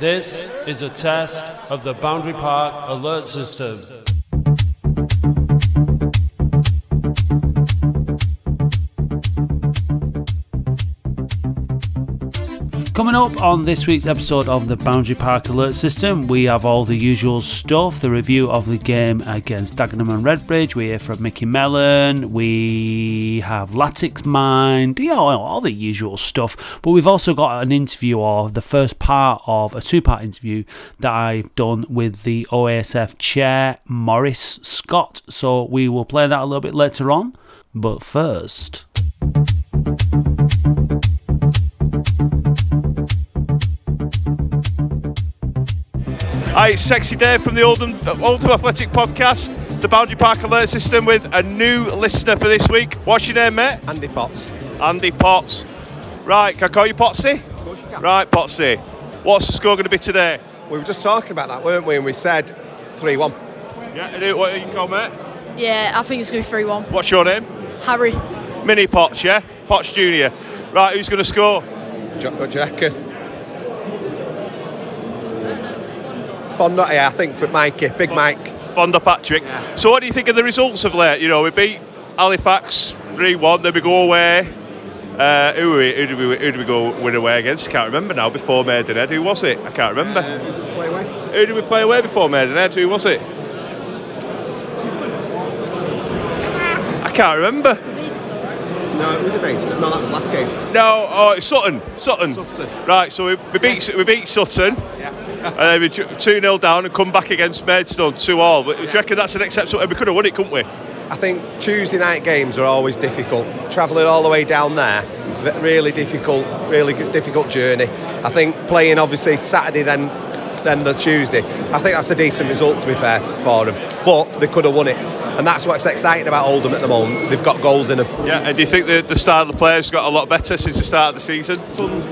This is a test of the Boundary Park Alert System. Coming up on this week's episode of the Boundary Park Alert System, we have all the usual stuff, the review of the game against Dagenham and Redbridge, we hear from Mickey Mellon, we have Latic's Mind, you know, all the usual stuff, but we've also got an interview, or the first part of a two-part interview that I've done with the OASF chair, Maurice Scott, so we will play that a little bit later on, but first... Hi, it's Sexy Dave from the Oldham Athletic podcast, the Boundary Park Alert System, with a new listener for this week. What's your name, mate? Andy Potts. Andy Potts. Right, can I call you Potsy? Of course you can. Right, Potsy. What's the score going to be today? We were just talking about that, weren't we? And we said 3-1. Yeah, and what do you call, mate? Yeah, I think it's going to be 3-1. What's your name? Harry. Mini Potts, yeah? Potts Junior. Right, who's going to score? What do you reckon? Fonda, yeah, I think, for Mikey, Big Mike. Fonda Patrick. Yeah. So what do you think of the results of late? You know, we beat Halifax 3-1, then we go away. Who did we go win away against? I can't remember now, before Maidenhead. Who was it? I can't remember. Who did we play away before Maidenhead? Who was it? I can't remember. No, it was a base. No, that was last game. No, oh, it's Sutton. Sutton. Right, so we beat Sutton. Yeah. And then we 2-0 down and come back against Maidstone 2-2. But yeah. Do you reckon that's an exceptional? We could have won it, couldn't we? I think Tuesday night games are always difficult. Travelling all the way down there, really difficult journey. I think playing obviously Saturday then the Tuesday. I think that's a decent result, to be fair, for them. But they could have won it. And that's what's exciting about Oldham at the moment. They've got goals in them. Yeah, and do you think the style of the players got a lot better since the start of the season?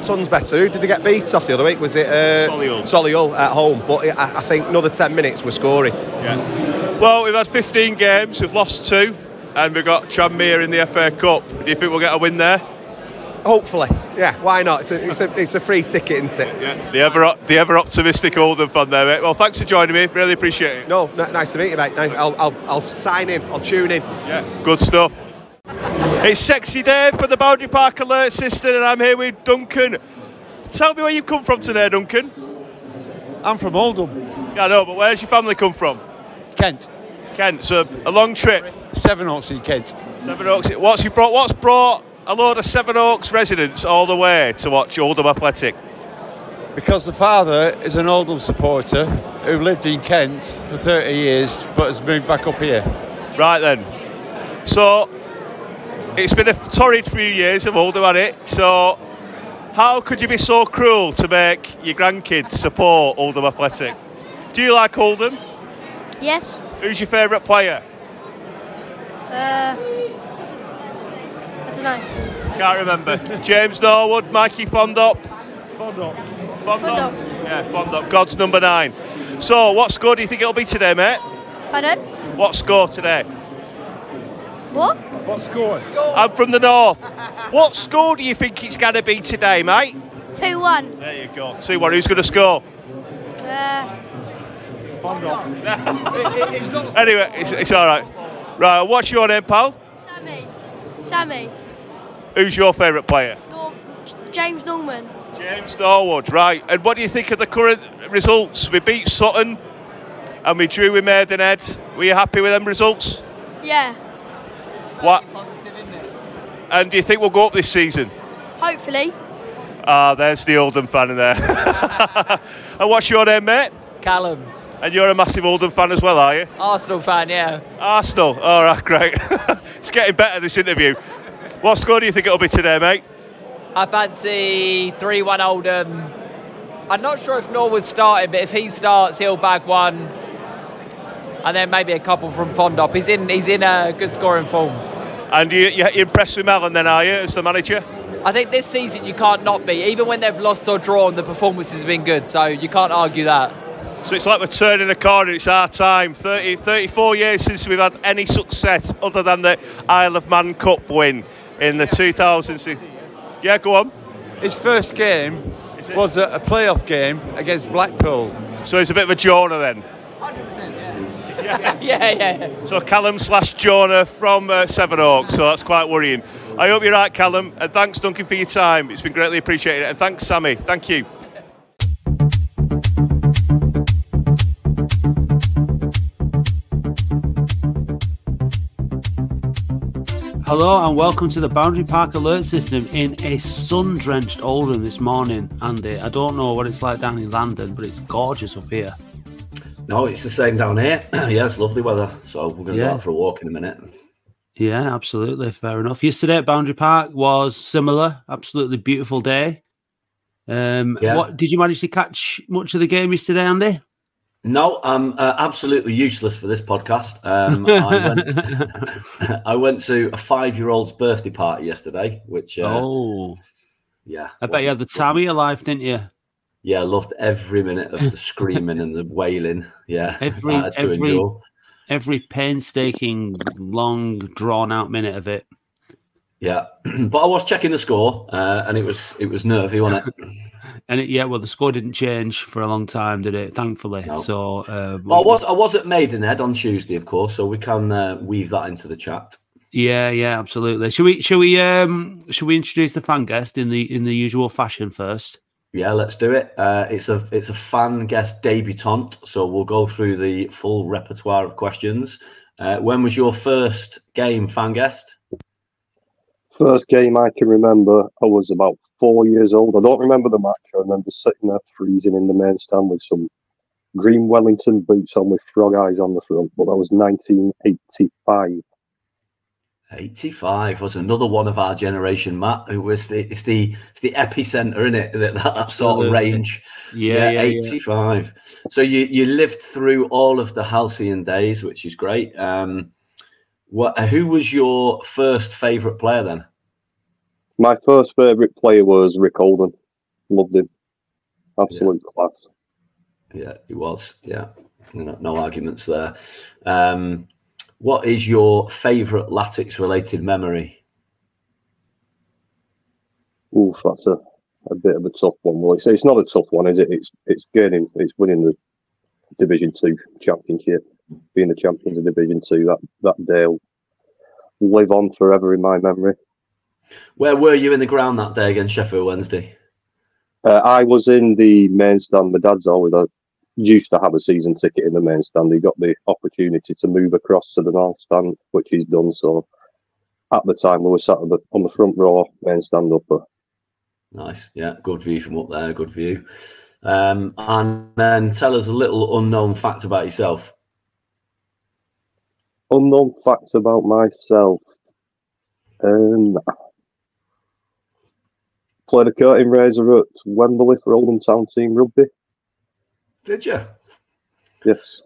Tons better. Who did they get beat off the other week? Was it Solihull at home? But I think another 10 minutes we're scoring. Yeah. Well, we've had 15 games, we've lost 2, and we've got Tranmere in the FA Cup. Do you think we'll get a win there? Hopefully, yeah. Why not? It's a free ticket, isn't it? Yeah. The ever optimistic Oldham fan there, mate. Well, thanks for joining me. Really appreciate it. No, nice to meet you, mate. Nice. I'll sign in. I'll tune in. Yeah. Good stuff. It's Sexy Dave for the Boundary Park Alert System, and I'm here with Duncan. Tell me where you've come from today, Duncan. I'm from Oldham. Yeah, I know, but where's your family come from? Kent. Kent. So a long trip. Sevenoaks in Kent. Sevenoaks. What's brought a load of Sevenoaks residents all the way to watch Oldham Athletic? Because the father is an Oldham supporter who lived in Kent for 30 years but has moved back up here. Right then. So, it's been a torrid few years of Oldham, hasn't it? So, how could you be so cruel to make your grandkids support Oldham Athletic? Do you like Oldham? Yes. Who's your favourite player? I can't remember. James Norwood, Mikey Fondop. Fondop. Yeah, Fondop. God's number 9. So, what score do you think it'll be today, mate? Pardon? What score today? What? What score? I'm from the north. What score do you think it's going to be today, mate? 2-1. There you go. 2-1. Who's going to score? Fondop. Anyway, it's all right. Right, what's your name, pal? Sammy. Who's your favourite player? James Norwood. James Norwood, right. And what do you think of the current results? We beat Sutton and we drew with Maidenhead. Were you happy with them results? Yeah. What? Positive, isn't it? And do you think we'll go up this season? Hopefully. Ah, there's the Oldham fan in there. And what's your name, mate? Callum. And you're a massive Oldham fan as well, are you? Arsenal fan, yeah. Arsenal, all right, great. It's getting better, this interview. What score do you think it'll be today, mate? I fancy 3-1 Oldham. I'm not sure if Norwood's starting, but if he starts, he'll bag one. And then maybe a couple from Fondop. He's in a good scoring form. And you're impressed with Mellon then, are you, as the manager? I think this season you can't not be. Even when they've lost or drawn, the performances have been good, so you can't argue that. So it's like we're turning a corner, it's our time. 34 years since we've had any success other than the Isle of Man Cup win. in the 2006. Yeah, go on. His first game was a playoff game against Blackpool. So he's a bit of a Jonah then. 100%, yeah. Yeah. So Callum slash Jonah from Sevenoaks, so that's quite worrying. I hope you're right, Callum, and thanks, Duncan, for your time. It's been greatly appreciated, and thanks, Sammy. Thank you. Hello and welcome to the Boundary Park Alert System in a sun-drenched Oldham this morning, Andy. I don't know what it's like down in London, but it's gorgeous up here. No, it's the same down here. Yeah, it's lovely weather, so we're going to go out for a walk in a minute. Yeah, absolutely. Fair enough. Yesterday at Boundary Park was similar. Absolutely beautiful day. What did you manage to catch much of the game yesterday, Andy? No, I'm absolutely useless for this podcast. I went to a 5-year-old's birthday party yesterday, which... I bet you had the time of your life, didn't you? Yeah, I loved every minute of the screaming and the wailing. Yeah, every painstaking, long, drawn-out minute of it. Yeah, but I was checking the score, and it was nervy, wasn't it? And the score didn't change for a long time, did it? Thankfully. No. So I was at Maidenhead on Tuesday, of course, so we can weave that into the chat. Yeah, absolutely. Should we introduce the fan guest in the usual fashion first? Yeah, let's do it. It's a fan guest debutante, so we'll go through the full repertoire of questions. When was your first game, fan guest? First game I can remember, I was about 4 years old. I don't remember the match. I remember sitting there freezing in the main stand with some green Wellington boots on with frog eyes on the front. But that was 1985. 85 was another one of our generation, Matt. It's the epicenter, isn't it? That sort of range. Yeah, 85. Yeah. So you lived through all of the halcyon days, which is great. Who was your first favourite player then? My first favourite player was Rick Holden. Loved him. Absolute class. Yeah, he was. Yeah. No arguments there. What is your favourite Latics-related memory? Oof, that's a bit of a tough one. Well, it's not a tough one, is it? It's winning the Division 2 Championship. Being the champions of Division 2, that day will live on forever in my memory. Where were you in the ground that day against Sheffield Wednesday? I was in the main stand. My dad's used to have a season ticket in the main stand. He got the opportunity to move across to the north stand, which he's done. So at the time, we were sat on the front row, main stand upper. Nice. Yeah, good view from up there. Good view. And then tell us a little unknown fact about yourself. Unknown facts about myself. Played a curtain raiser at Wembley for Oldham Town Team Rugby. Did you? Yes.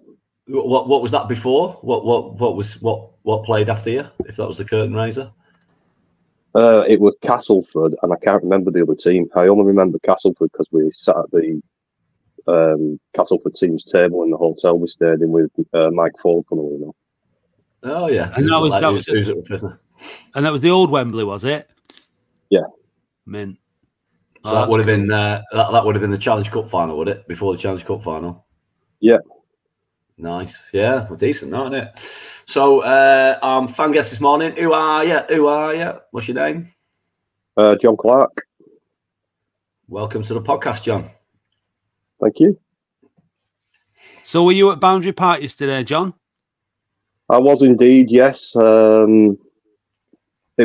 What was that before? What played after you? If that was the curtain raiser, it was Castleford, and I can't remember the other team. I only remember Castleford because we sat at the Castleford team's table in the hotel we stayed in with Mike Ford, funnily enough. Oh yeah, and that was the old Wembley, was it? Yeah, mint. So that would have been that would have been the Challenge Cup final, would it? Before the Challenge Cup final. Yeah. Nice. Yeah, well, decent, isn't it? So, fan guest this morning. Who are you? What's your name? John Clark. Welcome to the podcast, John. Thank you. So, were you at Boundary Park yesterday, John? I was indeed, yes. It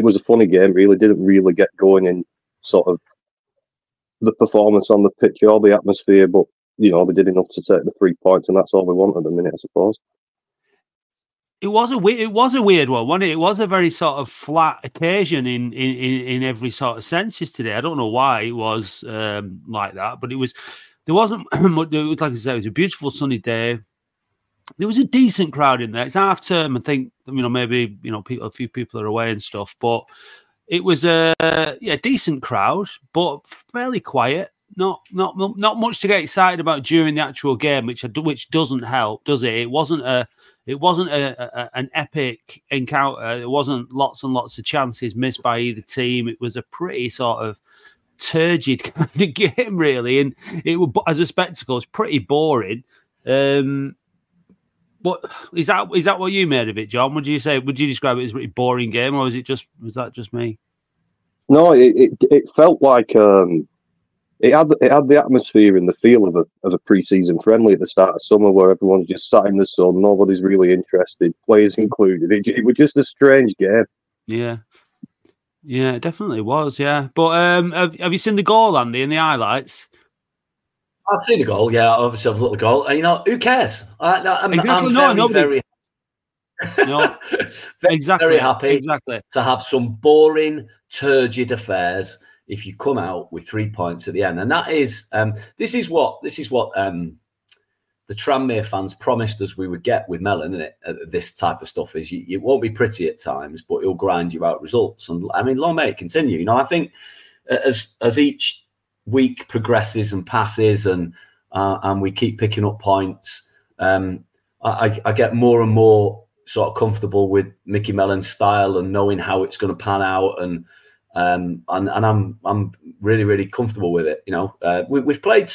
was a funny game, really. Didn't really get going in sort of the performance on the pitch or the atmosphere, but, they did enough to take the 3 points, and that's all we want at the minute, I suppose. It was a weird one, wasn't it? It was a very sort of flat occasion in every sort of sense yesterday. I don't know why it was like that, but there wasn't much. It was, like I said, it was a beautiful sunny day. There was a decent crowd in there. It's half term, I think. Maybe a few people are away and stuff, but it was a decent crowd, but fairly quiet. Not much to get excited about during the actual game, which doesn't help, does it? It wasn't a It wasn't an epic encounter. It wasn't lots and lots of chances missed by either team. It was a pretty sort of turgid kind of game, really. And it was, as a spectacle, it's pretty boring. What is that what you made of it, John? Would you say? Would you describe it as a pretty boring game, or was it just was that me? No, it felt like it had the atmosphere and the feel of a pre-season friendly at the start of summer, where everyone's just sat in the sun, nobody's really interested, players included. It was just a strange game. Yeah, yeah, it definitely was. Yeah, but have you seen the goal, Andy, in the highlights? I've seen the goal, yeah. Obviously, I've looked at the goal. You know, who cares? I'm very happy to have some boring, turgid affairs if you come out with 3 points at the end. And that is this is what the Tranmere fans promised us we would get with Mellon, isn't it? This type of stuff is it won't be pretty at times, but it'll grind you out results. And I mean, long may it continue. You know, I think as each week progresses and passes, and we keep picking up points, I get more and more sort of comfortable with Mickey Mellon's style and knowing how it's going to pan out, and I'm really comfortable with it. You know, we've played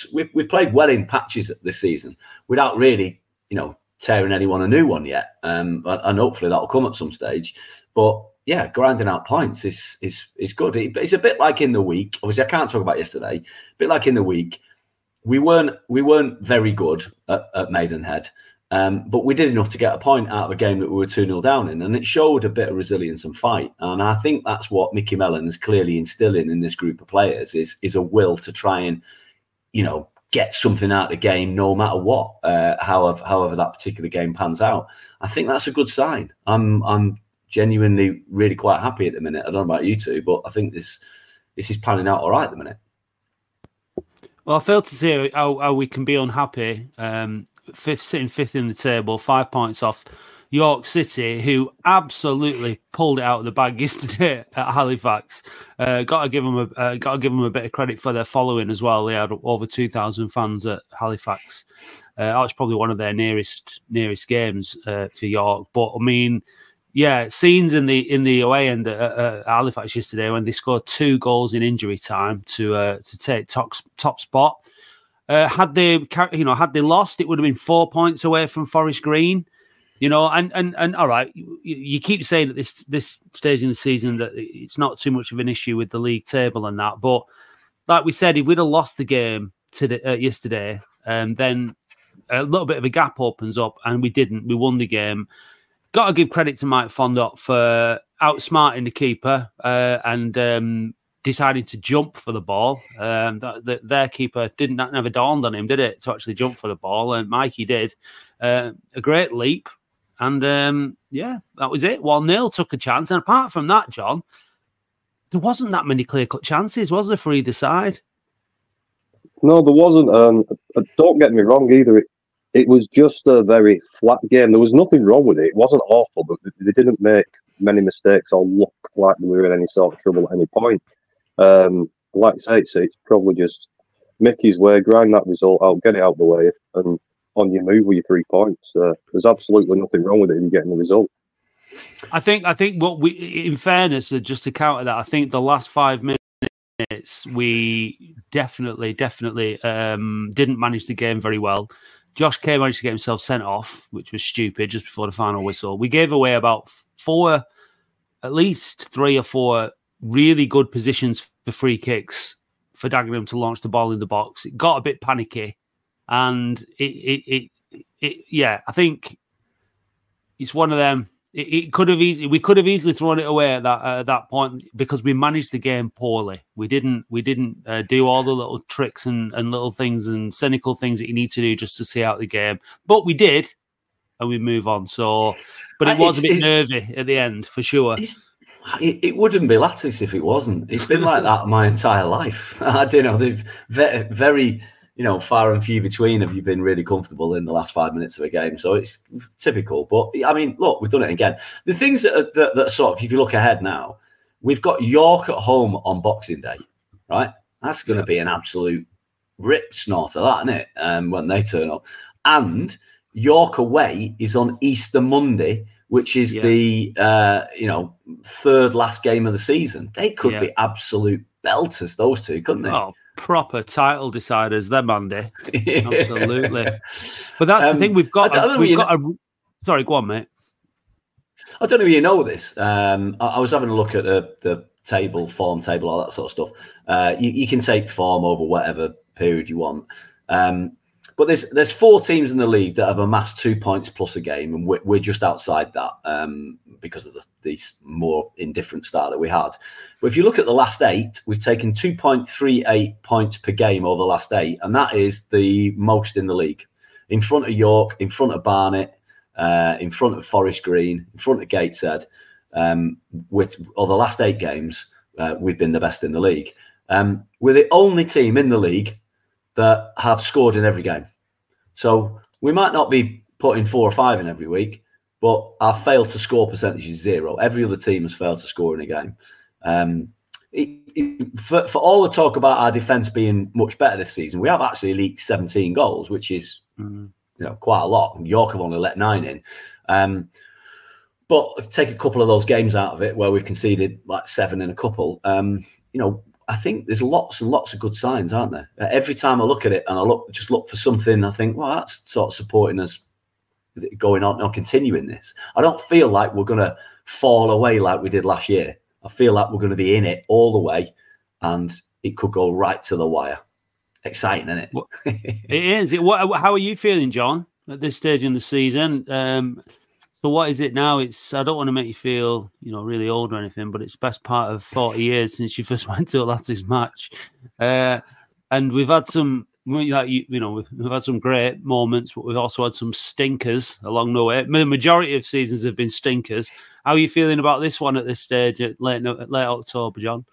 well in patches this season without really, you know, tearing anyone a new one yet, and hopefully that'll come at some stage, but. Yeah, grinding out points is good. It's a bit like in the week. Obviously, I can't talk about yesterday. A bit like in the week, we weren't very good at Maidenhead, but we did enough to get a point out of a game that we were 2-0 down in, and it showed a bit of resilience and fight. And I think that's what Mickey Mellon is clearly instilling in this group of players is a will to try and, you know, get something out of the game no matter what, however that particular game pans out. I think that's a good sign. I'm genuinely really quite happy at the minute. I don't know about you two, but I think this is panning out all right at the minute. Well, I failed to see how we can be unhappy. Sitting fifth in the table, 5 points off York City, who absolutely pulled it out of the bag yesterday at Halifax. Got to give them a bit of credit for their following as well. They had over 2,000 fans at Halifax. That was probably one of their nearest games to York. But I mean. Yeah, scenes in the away end at Halifax yesterday when they scored 2 goals in injury time to take top spot. Had they lost, it would have been 4 points away from Forest Green. You know, and all right, you keep saying at this stage in the season that it's not too much of an issue with the league table and that, but like we said, if we'd have lost the game yesterday, then a little bit of a gap opens up, and we didn't. We won the game. Got to give credit to Mike Fondop for outsmarting the keeper and deciding to jump for the ball. Their keeper never dawned on him, did it, to actually jump for the ball? And Mikey did. A great leap. And, yeah, that was it. While Neil took a chance. And apart from that, John, there wasn't that many clear-cut chances, was there, for either side? No, there wasn't. Don't get me wrong either. It was just a very flat game. There was nothing wrong with it. It wasn't awful, but they didn't make many mistakes or look like they were in any sort of trouble at any point. Like I say, it's probably just Mickey's way, grind that result out, get it out of the way, and on your move with your 3 points. There's absolutely nothing wrong with it if you're getting the result. I think what we, in fairness, just to counter that, I think the last 5 minutes, we definitely didn't manage the game very well. Josh K managed to get himself sent off, which was stupid, just before the final whistle. We gave away about at least three or four really good positions for free kicks for Dagenham to launch the ball in the box. It got a bit panicky, and I think it's one of them. We could have easily thrown it away at that point because we managed the game poorly. We didn't do all the little tricks and little things and cynical things that you need to do just to see out the game. But we did, and we move on. So, but it was a bit nervy at the end for sure. It wouldn't be Lattice if it wasn't. It's been like that my entire life. I don't know. They've very. You know, far and few between have you been really comfortable in the last 5 minutes of a game. So it's typical. But, I mean, look, we've done it again. The things that sort of, if you look ahead now, we've got York at home on Boxing Day, right? That's going to be an absolute rip snort of that, isn't it, when they turn up. And York away is on Easter Monday, which is the third last game of the season. They could be absolute belters, those two, couldn't they? Oh, proper title deciders, they're Monday. Absolutely. But that's the thing, we've got. Sorry, go on, mate. I don't know if you know this. I was having a look at the table, form table, all that sort of stuff. You can take form over whatever period you want. But there's four teams in the league that have amassed 2 points plus a game, and we're just outside that because of the more indifferent start that we had. But if you look at the last eight, we've taken 2.38 points per game over the last eight, and that is the most in the league. In front of York, in front of Barnet, in front of Forest Green, in front of Gateshead. Or the last eight games, we've been the best in the league. We're the only team in the league that have scored in every game. So we might not be putting 4 or 5 in every week, but our fail to score percentage is zero. Every other team has failed to score in a game. For all the talk about our defence being much better this season, we have actually leaked 17 goals, which is quite a lot. York have only let 9 in. But take a couple of those games out of it where we've conceded like 7 in a couple. I think there's lots and lots of good signs, aren't there? Every time I look at it and I just look for something, I think, well, that's sort of supporting us going on and continuing this. I don't feel like we're going to fall away like we did last year. I feel like we're going to be in it all the way, and it could go right to the wire. Exciting, isn't it? Well, it is. How are you feeling, John, at this stage in the season? So what is it now? I don't want to make you feel, really old or anything, but it's best part of 40 years since you first went to a Lattes match, and we've had some, we've had some great moments, but we've also had some stinkers along the way. The majority of seasons have been stinkers. How are you feeling about this one at this stage, at late October, John?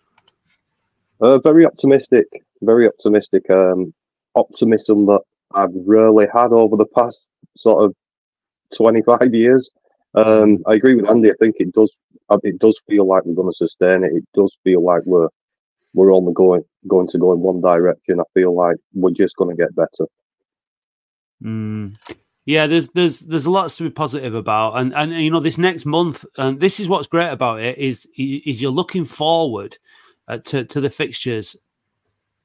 Very optimistic. Optimism that I've rarely had over the past sort of 25 years. I agree with Andy. I think it does feel like we're going to sustain it. It does feel like we're only going to go in one direction. I feel like we're just going to get better. Yeah, there's lots to be positive about, and this next month, and this is what's great about it is you're looking forward to the fixtures,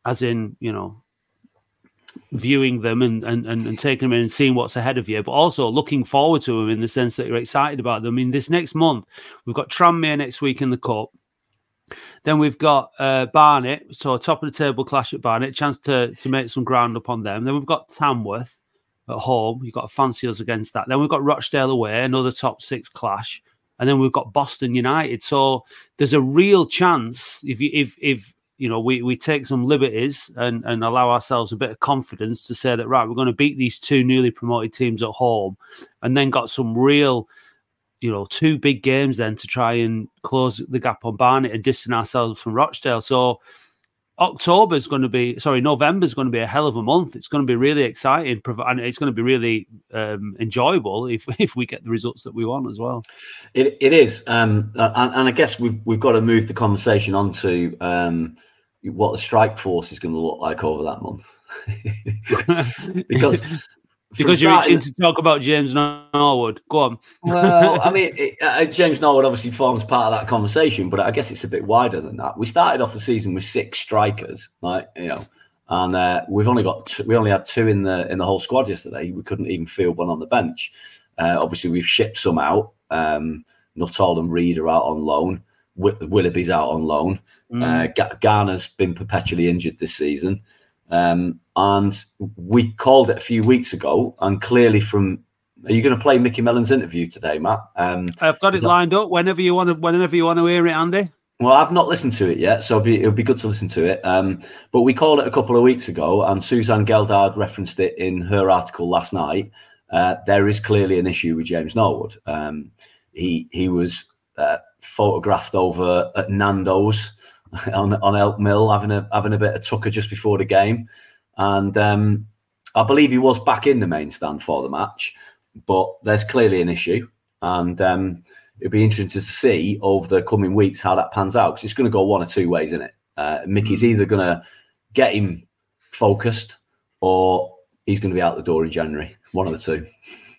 as in viewing them and taking them in and seeing what's ahead of you, but also looking forward to them in the sense that you're excited about them. I mean, this next month, we've got Tranmere next week in the Cup. Then we've got Barnet, so a top-of-the-table clash at Barnet, chance to make some ground up on them. Then we've got Tamworth at home. You've got to fancy us against that. Then we've got Rochdale away, another top-six clash. And then we've got Boston United. So there's a real chance, if we take some liberties and allow ourselves a bit of confidence to say that, right, we're going to beat these two newly promoted teams at home, and then got some real, 2 big games then to try and close the gap on Barnet and distance ourselves from Rochdale. So November's going to be a hell of a month. It's going to be really exciting, and it's going to be really enjoyable if we get the results that we want as well. It is, and I guess we've got to move the conversation on to what the strike force is going to look like over that month, because you're itching to talk about James Norwood. Go on. Well, I mean, James Norwood obviously forms part of that conversation, but I guess it's a bit wider than that. We started off the season with 6 strikers, and we've only got we only had 2 in the whole squad yesterday. We couldn't even field one on the bench. Obviously, we've shipped some out. Nuttall and Reed are out on loan. Willoughby's out on loan. Garner's been perpetually injured this season, and we called it a few weeks ago. And clearly, are you going to play Mickey Mellon's interview today, Matt? I've got it lined up whenever you want to hear it, Andy. Well, I've not listened to it yet, so it'll be good to listen to it. But we called it a couple of weeks ago, and Suzanne Geldard referenced it in her article last night. There is clearly an issue with James Norwood. He was photographed over at Nando's on Elk Mill having a bit of tucker just before the game, and I believe he was back in the main stand for the match, but there's clearly an issue, and it'd be interesting to see over the coming weeks how that pans out, because it's going to go one of two ways, isn't it? Mickey's either going to get him focused, or he's going to be out the door in January, one of the two.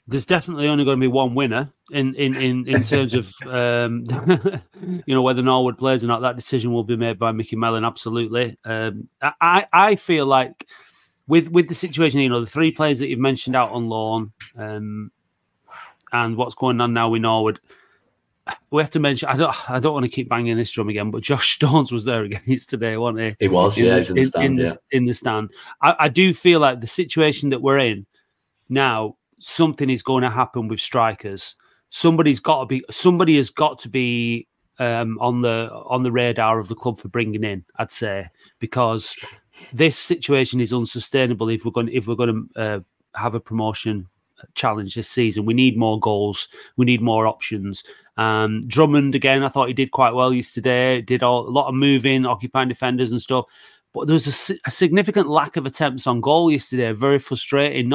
there's definitely only going to be one winner in terms of you know, whether Norwood plays or not. That decision will be made by Mickey Mellon. Absolutely. I feel like with the situation, you know, the three players that you've mentioned out on loan, and what's going on now with Norwood, we have to mention. I don't want to keep banging this drum again, but Josh Stones was there against today, wasn't he? He was, yeah, in the stand. I do feel like the situation that we're in now, something is going to happen with strikers. Somebody has got to be on the radar of the club for bringing in, I'd say, because this situation is unsustainable. If we're going to have a promotion challenge this season, we need more goals. We need more options. Drummond again, I thought he did quite well yesterday. Did a lot of moving, occupying defenders and stuff. But there was a significant lack of attempts on goal yesterday. Very frustrating.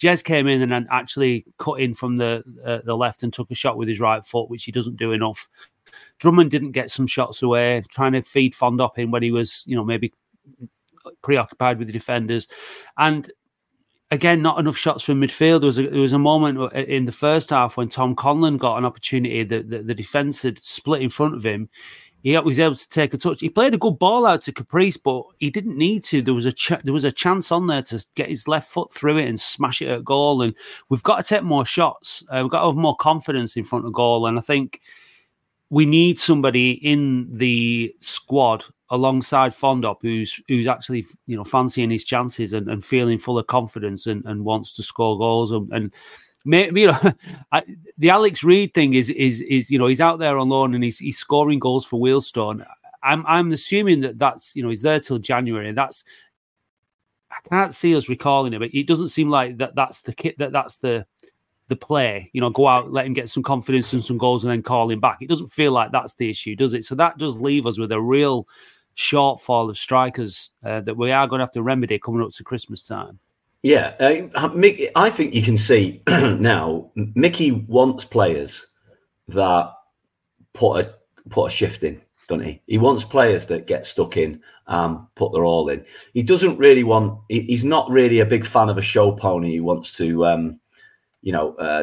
Jez came in and actually cut in from the left and took a shot with his right foot, which he doesn't do enough. Drummond didn't get some shots away, trying to feed Fondop in when he was, you know, maybe preoccupied with the defenders. And again, not enough shots from midfield. There was a moment in the first half when Tom Conlon got an opportunity that the defence had split in front of him. He was able to take a touch. He played a good ball out to Caprice, but he didn't need to. There was a chance on there to get his left foot through it and smash it at goal. And we've got to take more shots. We've got to have more confidence in front of goal. And I think we need somebody in the squad alongside Fondop who's actually, you know, fancying his chances and feeling full of confidence and wants to score goals and you know, the Alex Reid thing is you know, he's out there on loan and he's scoring goals for Wealdstone. I'm assuming that's you know, he's there till January. And I can't see us recalling him, but it doesn't seem like that's the kit, that's the play. You know, go out, let him get some confidence and some goals, and then call him back. It doesn't feel like that's the issue, does it? So that does leave us with a real shortfall of strikers that we are going to have to remedy coming up to Christmas time. Yeah, Mickey, I think you can see now Mickey wants players that put a shift in, doesn't he? He wants players that get stuck in, put their all in. He doesn't really want. He's not really a big fan of a show pony. He wants to,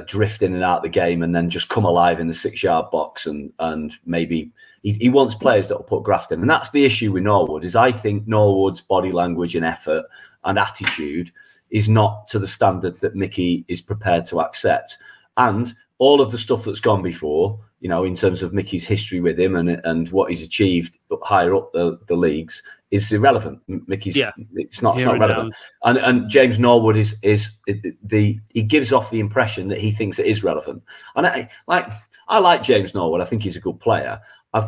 drift in and out of the game and then just come alive in the 6-yard box and maybe he wants players that will put graft in. And that's the issue with Norwood. Is I think Norwood's body language and effort and attitude is not to the standard that Mickey is prepared to accept. And all of the stuff that's gone before, you know, in terms of Mickey's history with him and what he's achieved higher up the leagues, is irrelevant. Mickey's, yeah, it's not relevant. And James Norwood he gives off the impression that he thinks it is relevant. And I like James Norwood. I think he's a good player. I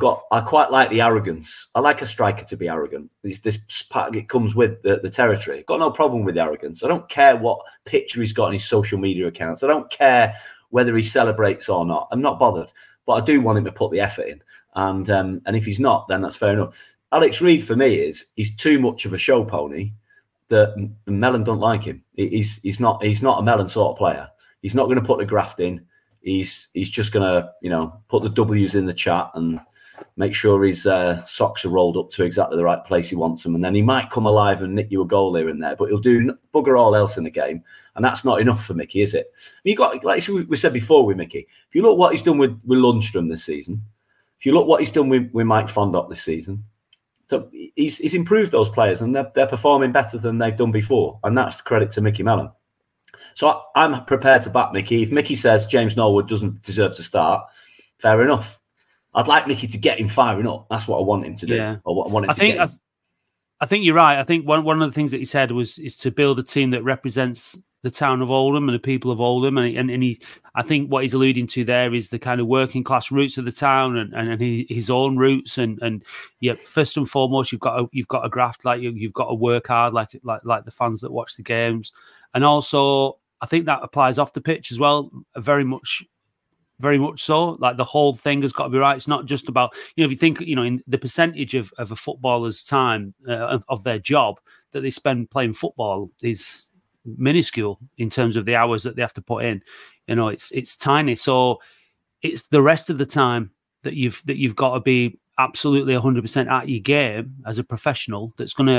quite like the arrogance. I like a striker to be arrogant. This part, it comes with the territory. I've got no problem with the arrogance. I don't care what picture he's got on his social media accounts. I don't care whether he celebrates or not. I'm not bothered. But I do want him to put the effort in. And if he's not, then that's fair enough. Alex Reid, for me, he's too much of a show pony. That Mellon don't like him. He's not a Mellon sort of player. He's not going to put the graft in. He's just going to, you know, put the W's in the chat and make sure his socks are rolled up to exactly the right place he wants them. And then he might come alive and nick you a goal here and there, but he'll do bugger all else in the game. And that's not enough for Mickey, is it? You got, like we said before with Mickey, if you look what he's done with Lundstrom this season, if you look what he's done with Mike Fondop this season, so he's improved those players and they're performing better than they've done before. And that's credit to Mickey Mellon. So I'm prepared to back Mickey. If Mickey says James Norwood doesn't deserve to start, fair enough. I'd like Mickey to get him firing up. That's what I want him to do. Yeah. Or what I want him to get him. I think you're right. I think one of the things that he said is to build a team that represents the town of Oldham and the people of Oldham. And I think what he's alluding to there is the kind of working class roots of the town and his own roots. And yeah, first and foremost, you've got to graft, like you've got to work hard, like the fans that watch the games. And also, I think that applies off the pitch as well. Very much so. Like, the whole thing has got to be right. It's not just about, you know, if you think, you know, in the percentage of a footballer's time of their job that they spend playing football is minuscule in terms of the hours that they have to put in. You know, it's tiny. So it's the rest of the time that you've got to be absolutely 100% at your game as a professional. That's going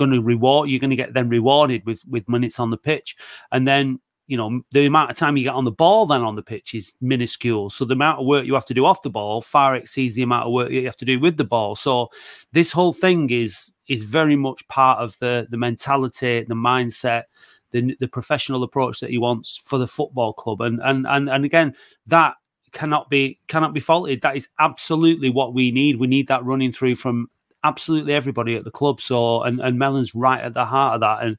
to reward. You're going to get then rewarded with minutes on the pitch, and then you know, the amount of time you get on the ball then on the pitch is minuscule. So the amount of work you have to do off the ball far exceeds the amount of work you have to do with the ball. So this whole thing is very much part of the mentality, the mindset, the professional approach that he wants for the football club. And again, that cannot be faulted. That is absolutely what we need. We need that running through from absolutely everybody at the club. So and Mellon's right at the heart of that. And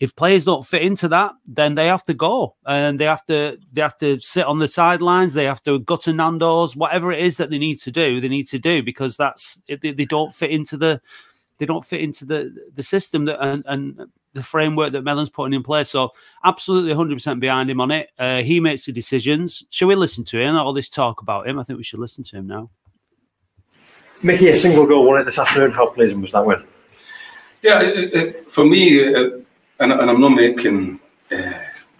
if players don't fit into that, then they have to go, and they have to sit on the sidelines. They have to go to Nando's, whatever it is that they need to do. They need to do, because that's they don't fit into the system that and the framework that Mellon's putting in place. So absolutely 100% behind him on it. He makes the decisions. Shall we listen to him? All this talk about him, I think we should listen to him now. Mickey, a single goal won it this afternoon. How pleasing was that win? Yeah, for me, and I'm not making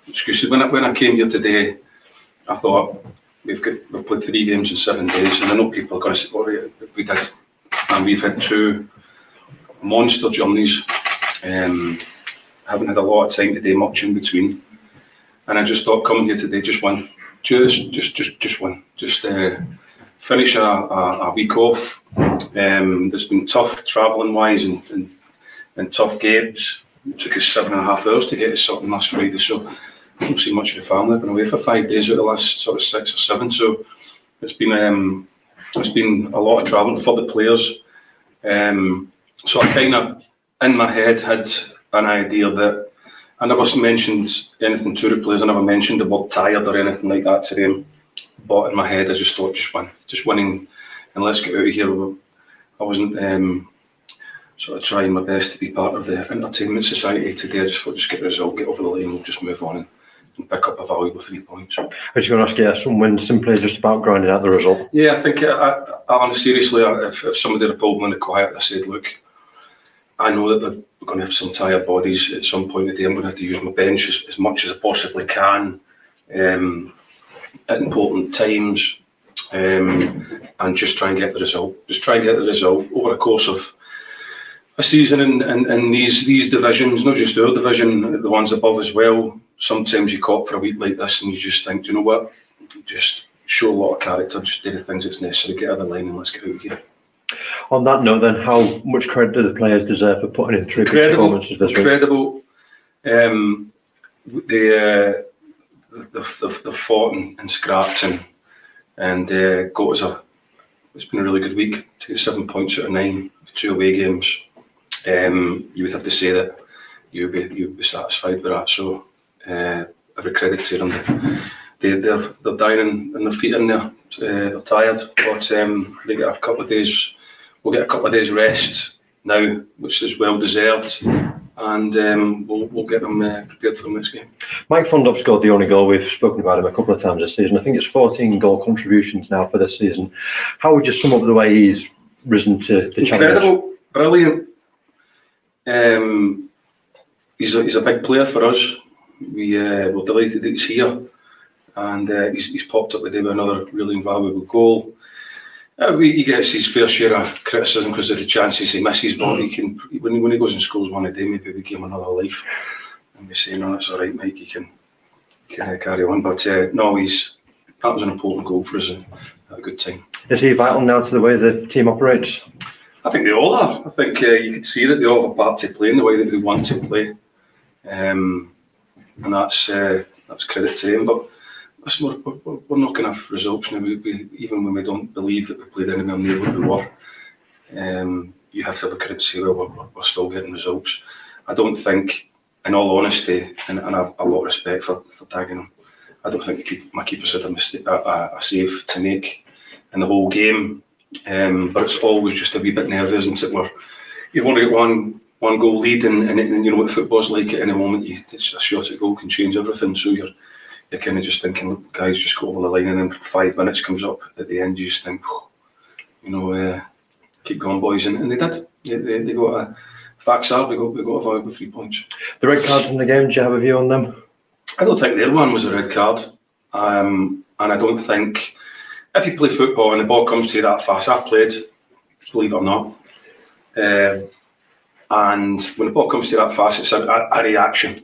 excuses. When I came here today, I thought we've played 3 games in 7 days, and I know people are going to say, "Oh, yeah, we did," and we've had 2 monster journeys. Haven't had a lot of time today, much in between, and I just thought coming here today, just win, just win, just. Finish a week off. It's been tough travelling wise and tough games. It took us 7.5 hours to get to Sutton last Friday, so I don't see much of the family. I've been away for 5 days out of the last sort of 6 or 7, so it's been a lot of travelling for the players. So I kind of in my head had an idea that I never mentioned anything to the players. I never mentioned the word tired or anything like that to them. But in my head, I just thought, just win, just winning, and let's get out of here. I wasn't sort of trying my best to be part of the entertainment society today. I just thought, just get the result, get over the line, we'll just move on and pick up a valuable 3 points. I was going to ask you, are some wins simply just about grinding out the result? Yeah, I think, seriously, if somebody had pulled me in the quiet, I said, look, I know that we're going to have some tired bodies at some point today. I'm going to have to use my bench as much as I possibly can. At important times, and just try and get the result. Just try and get the result over the course of a season in these divisions, not just our division, the ones above as well. Sometimes you caught for a week like this and you just think, do you know what? Just show a lot of character, just do the things that's necessary, get out of the line and let's get out of here. On that note then, how much credit do the players deserve for putting in 3 good performances this week? Incredible. They've fought and scrapped and got us it's been a really good week to get 7 points out of 9, 2 away games. You would have to say that you'd be satisfied with that. So every credit to them. They're dying and their feet in there. They're tired, but they get a couple of days. We'll get a couple of days rest now, which is well deserved. And we'll get them prepared for the next game. Mike Fundop scored the only goal. We've spoken about him a couple of times this season. I think it's 14 goal contributions now for this season. How would you sum up the way he's risen to the challenge? Incredible, brilliant. He's a big player for us. We're delighted that he's here, and he's popped up today with another really invaluable goal. He gets his fair share of criticism because of the chances he misses, but he can, when he goes and scores one a day, maybe we give him another life. And we say, no, that's all right, Mike, he can carry on. But no, that was an important goal for us at a good time. Is he vital now to the way the team operates? I think they all are. I think you can see that they all have a part to play in the way that we want to play. And that's credit to him. But we're knocking off results now. Even when we don't believe that we played anywhere near what we were, you have to look at it and say, well, we're still getting results. I don't think, in all honesty, and I have a lot of respect for Dagenham, I don't think my keepers had a save to make in the whole game. But it's always just a wee bit nervous, isn't it? You've only got one goal lead, and you know what football's like at any moment. It's a shot at goal can change everything, so you're kind of just thinking, look, guys, just go over the line, and then 5 minutes comes up at the end, you just think, keep going, boys, and they did. They got a facts are we got a valuable 3 points. The red cards in the game, do you have a view on them? I don't think their one was a red card, and I don't think if you play football and the ball comes to you that fast, I've played, believe it or not, and when the ball comes to you that fast, it's a reaction.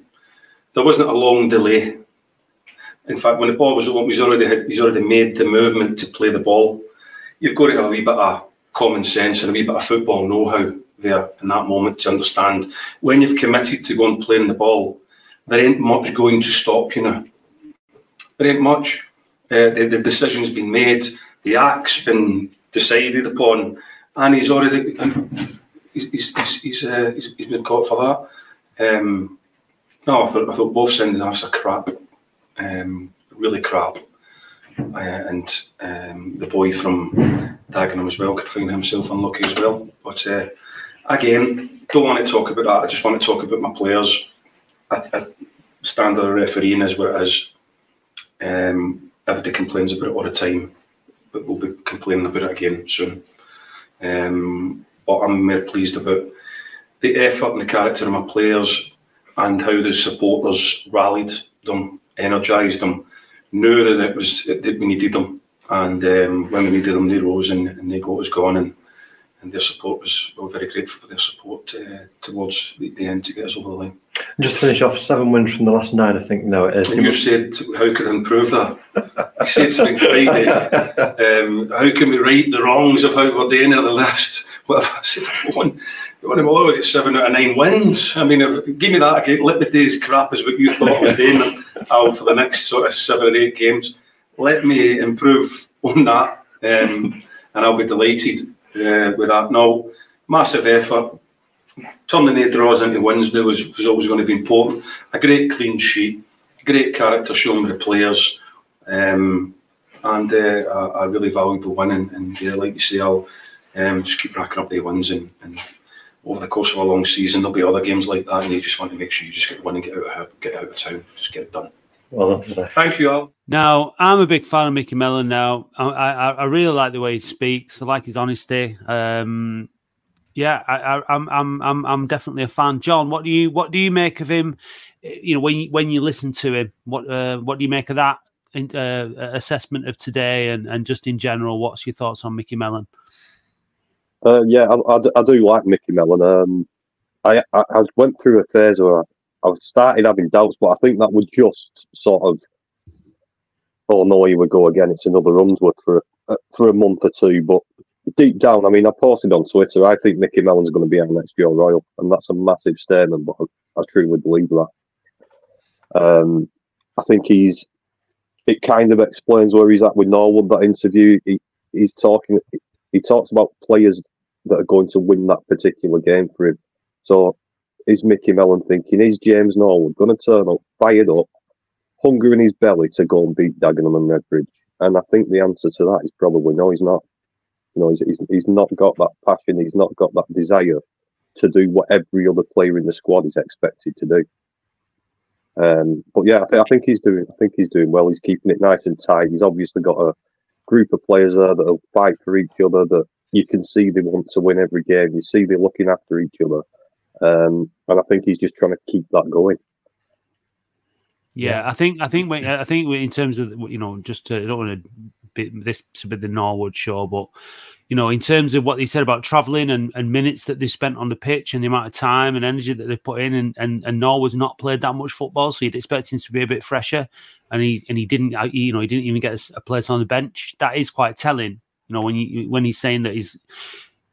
There wasn't a long delay. In fact, when the ball was open, he's already made the movement to play the ball. You've got to have a wee bit of common sense and a wee bit of football know-how there in that moment to understand when you've committed to going playing the ball, there ain't much going to stop you now. There ain't much. The decision's been made, the act's been decided upon, and he's been caught for that. No, I thought both sending halves are crap, really crap. And the boy from Dagenham as well could find himself unlucky as well. But again, don't want to talk about that. I just want to talk about my players. I stand a refereeing is what it is. Everybody complains about it all the time, but we'll be complaining about it again soon. But I'm more pleased about the effort and the character of my players and how the supporters rallied them, energised them, knew that we needed them, and when we needed them, they rose and they got us gone, and their support was, well, very grateful for their support towards the end to get us over the line. And just to finish off, 7 wins from the last 9, I think now it is. When you said, how could I improve that? I said to me Friday, how can we right the wrongs of how we're doing at the last? Well, I said, I won them all, 7 out of 9 wins. I mean, give me that again. Let the day's crap is what you thought I was doing for the next sort of 7 or 8 games. Let me improve on that, and I'll be delighted with that. No, massive effort. Turning the draws into wins now was always going to be important. A great clean sheet, great character shown with the players, and a really valuable win. And like you say, I'll just keep racking up the wins. And over the course of a long season, there'll be other games like that, and you just want to make sure you just get the win and get out of town, just get it done. Well done. Thank you all. Now, I'm a big fan of Mickey Mellon now. I really like the way he speaks. I like his honesty. Yeah, I'm definitely a fan. John, what do you make of him? You know, when you listen to him, what do you make of that assessment of today and just in general? What's your thoughts on Mickey Mellon? Yeah, I do like Mickey Mellon. I went through a phase where I started having doubts, but I think that would just sort of, oh no, here we go again. It's another Rumsworth for a month or two, but. Deep down, I mean, I posted on Twitter, I think Mickey Mellon's going to be our next York Royal, and that's a massive statement, but I truly believe that. I think it kind of explains where he's at with Norwood, that interview. He talks about players that are going to win that particular game for him. So is Mickey Mellon thinking, is James Norwood going to turn up, fired up, hunger in his belly to go and beat Dagenham and Redbridge? And I think the answer to that is probably no, he's not. You know, he's not got that passion, he's not got that desire to do what every other player in the squad is expected to do. But yeah, I think he's doing well. He's keeping it nice and tight. He's obviously got a group of players there that'll fight for each other, that you can see they want to win every game. You see they're looking after each other. And I think he's just trying to keep that going. Yeah, I think in terms of, you know, just I don't want to this is a bit the Norwood show, but you know, in terms of what they said about travelling and minutes that they spent on the pitch and the amount of time and energy that they put in, and Norwood's not played that much football, so you'd expect him to be a bit fresher, and he didn't even get a place on the bench. That is quite telling, you know, when he's saying that he's,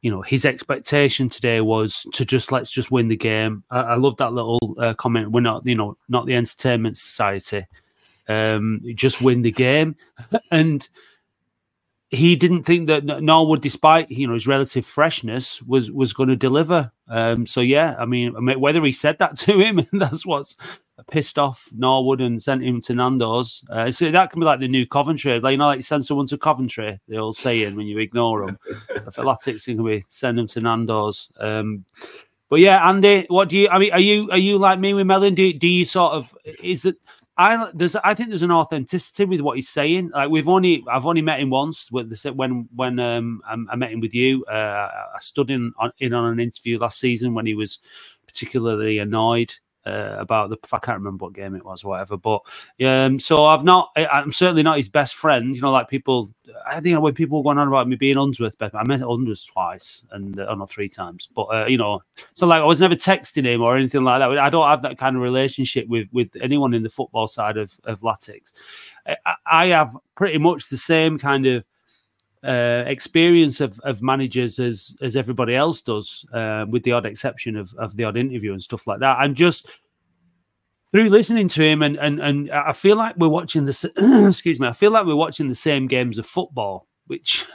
you know, his expectation today was to just let's just win the game. I love that little comment. We're not, you know, not the entertainment society. Just win the game, and he didn't think that Norwood, despite, you know, his relative freshness, was going to deliver. So yeah, I mean, whether he said that to him, and that's what's pissed off Norwood and sent him to Nando's. So that can be like the new Coventry, like, you know, like send someone to Coventry, the old saying, when you ignore them. I feel like it's going to be send them to Nando's. But yeah, Andy, what do you? I mean, are you like me with Mellon? Do you sort of is it? I think there's an authenticity with what he's saying. Like I've only met him once. When I met him with you, I stood in on an interview last season when he was particularly annoyed about the, I can't remember what game it was or whatever, but so I'm certainly not his best friend, you know, like people, I think when people were going on about me being Unsworth's best, I met Unsworth twice and not 3 times, but you know, so like I was never texting him or anything like that. I don't have that kind of relationship with anyone in the football side of Latics. I have pretty much the same kind of experience of managers as everybody else does, with the odd exception of the odd interview and stuff like that. I'm just through listening to him, and I feel like we're watching this. Excuse me, I feel like we're watching the same games of football, which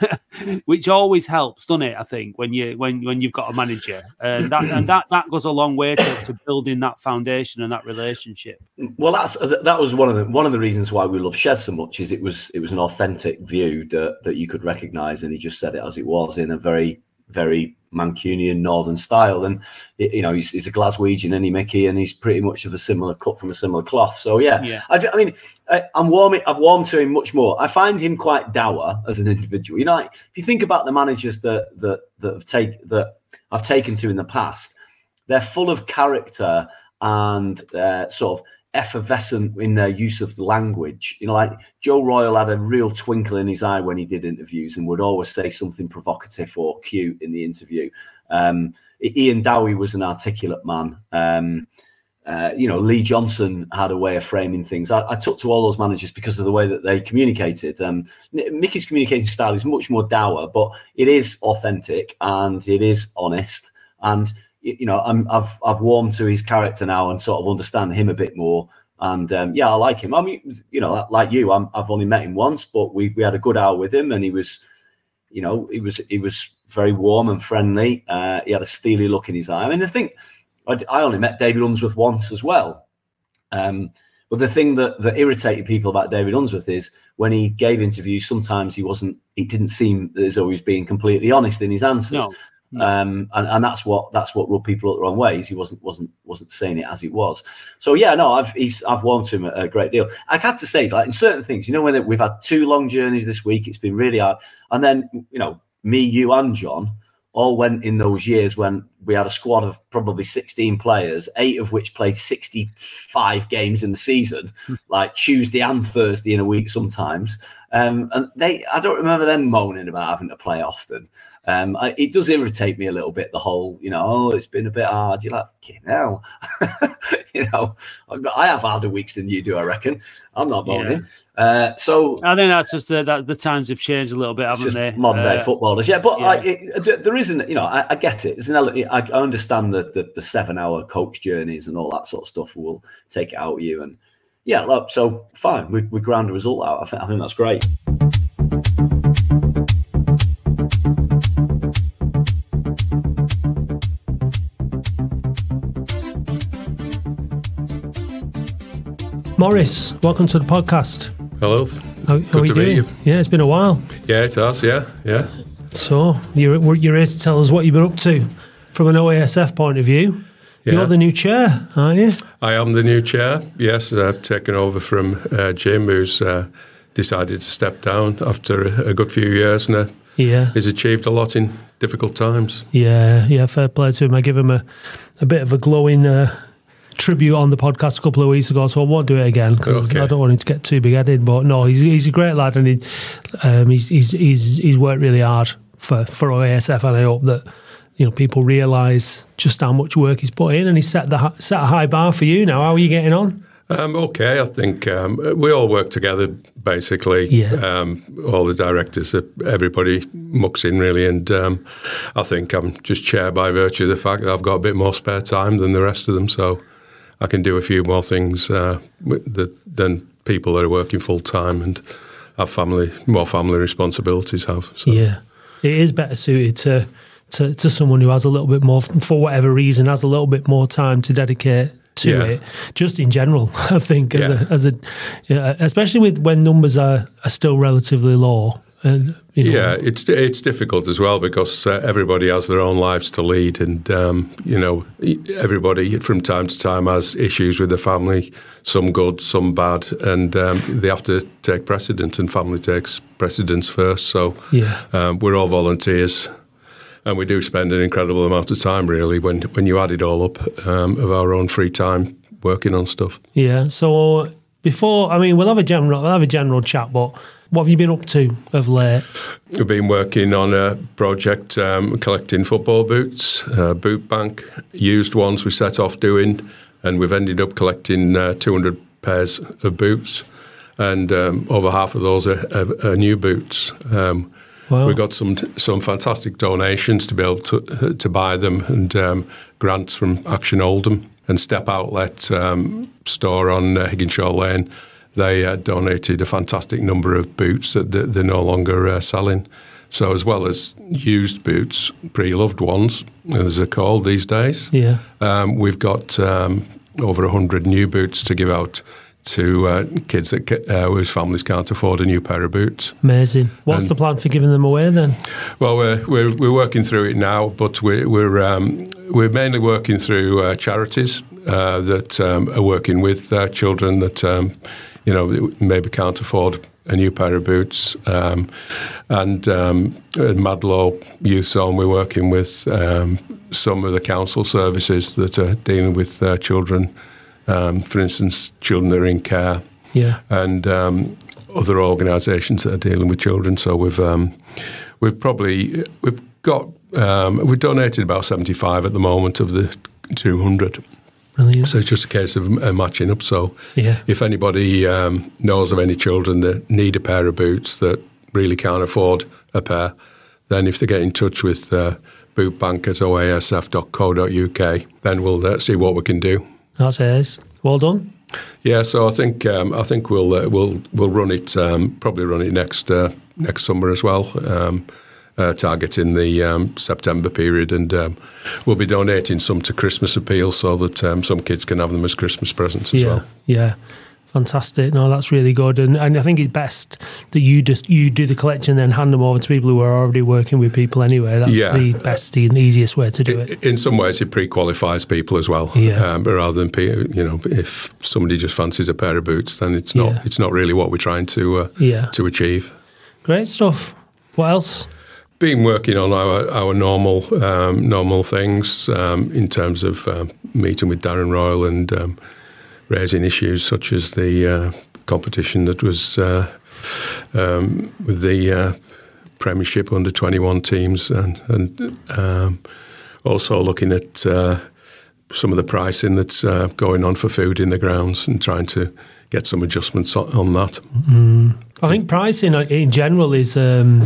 which always helps, doesn't it? I think when you've got a manager, and that goes a long way to building that foundation and that relationship. Well, that was one of the reasons why we love Shed so much, is it was an authentic view that you could recognise, and he just said it as it was, in a very, very Mancunian northern style. And you know, he's a Glaswegian, isn't he, Mickey, and he's pretty much of a similar cut from a similar cloth. So yeah. I mean, I've warmed to him much more. I find him quite dour as an individual. You know, like, if you think about the managers that I've taken to in the past, they're full of character and sort of effervescent in their use of the language. You know, like Joe Royal had a real twinkle in his eye when he did interviews and would always say something provocative or cute in the interview. Ian Dowie was an articulate man. You know, Lee Johnson had a way of framing things. I took to all those managers because of the way that they communicated. Mickey's communicating style is much more dour, but it is authentic and it is honest. And you know, I've warmed to his character now and sort of understand him a bit more. And yeah, I like him. I mean, you know, like you, I've only met him once, but we had a good hour with him, and he was, you know, he was very warm and friendly. He had a steely look in his eye. I mean, the thing, I only met David Unsworth once as well. But the thing that irritated people about David Unsworth is when he gave interviews, sometimes it didn't seem as though he was being completely honest in his answers. No. And that's what rubbed people up the wrong ways. He wasn't saying it as it was. So yeah, no, I've warmed to him a great deal. I have to say, like in certain things, you know, when we've had 2 long journeys this week, it's been really hard. And then, you know, me, you, and John all went in those years when we had a squad of probably 16 players, 8 of which played 65 games in the season, like Tuesday and Thursday in a week sometimes. And I don't remember them moaning about having to play often. It does irritate me a little bit, the whole, you know, oh, it's been a bit hard. You're like, fucking hell. You know, I have harder weeks than you do, I reckon. I'm not moaning. Yeah. So I think that's just that the times have changed a little bit, haven't they? Modern day footballers, yeah. But yeah. Like, there isn't, you know, I get it. It's an I understand the 7-hour coach journeys and all that sort of stuff will take it out of you. And yeah, look, so fine. We ground a result out. I think that's great. Maurice, welcome to the podcast. Hello. How are you doing? Yeah, it's been a while. Yeah, it has. Yeah. So you're here to tell us what you've been up to from an OASF point of view. Yeah. You're the new chair, aren't you? I am the new chair. Yes, I've taken over from Jim, who's decided to step down after a good few years, and he's achieved a lot in difficult times. Yeah, fair play to him. I give him a bit of a glowing tribute on the podcast a couple of weeks ago, so I won't do it again because I don't want him to get too big-headed. But no, he's a great lad, and he's worked really hard for OASF, and I hope that, you know, people realise just how much work he's put in, and he's set a high bar for you now. How are you getting on? Okay, I think we all work together basically. Yeah. All the directors, everybody mucks in really, and I think I'm just chair by virtue of the fact that I've got a bit more spare time than the rest of them, so I can do a few more things than people that are working full time and have more family responsibilities have. So. Yeah, it is better suited to someone who has a little bit more, for whatever reason, has a little bit more time to dedicate to it. Just in general, I think, especially with when numbers are still relatively low. And, you know, yeah, it's difficult as well because everybody has their own lives to lead, and you know, everybody from time to time has issues with the family, some good, some bad, and they have to take precedence, and family takes precedence first. So we're all volunteers, and we do spend an incredible amount of time really when you add it all up of our own free time working on stuff. Yeah. So before, I mean, we'll have a general chat, but what have you been up to of late? We've been working on a project collecting football boots, boot bank, used ones we set off doing, and we've ended up collecting 200 pairs of boots, and over half of those are new boots. Wow. We got some fantastic donations to be able to buy them, and grants from Action Oldham and Step Outlet store on Higginshaw Lane. They donated a fantastic number of boots that they're no longer selling. So as well as used boots, pre-loved ones, as they're called these days, yeah. We've got over 100 new boots to give out to kids that whose families can't afford a new pair of boots. Amazing. What's the plan for giving them away then? Well, we're working through it now, but we're mainly working through charities that are working with children that you know, maybe can't afford a new pair of boots. At Madlow Youth Zone, we're working with some of the council services that are dealing with children, for instance, children that are in care, yeah, and other organisations that are dealing with children. So we've donated about 75 at the moment of the 200. Brilliant. So it's just a case of matching up. So yeah, if anybody knows of any children that need a pair of boots that really can't afford a pair, then if they get in touch with bootbank at oasf.co.uk, then we'll see what we can do. That's it. Well done. Yeah. So I think we'll run it probably next summer as well. Targeting the September period, and we'll be donating some to Christmas Appeal so that some kids can have them as Christmas presents as well. Yeah, fantastic. No, that's really good, and I think it's best that you do the collection and then hand them over to people who are already working with people anyway. That's the best and easiest way to do it. In some ways, it pre-qualifies people as well, rather than, you know, if somebody just fancies a pair of boots, then it's not really what we're trying to achieve. Great stuff. What else? Been working on our normal things in terms of meeting with Darren Royal and raising issues such as the competition that was with the Premiership under-21 teams, and also looking at some of the pricing that's going on for food in the grounds and trying to get some adjustments on that. Mm. I think pricing in general is an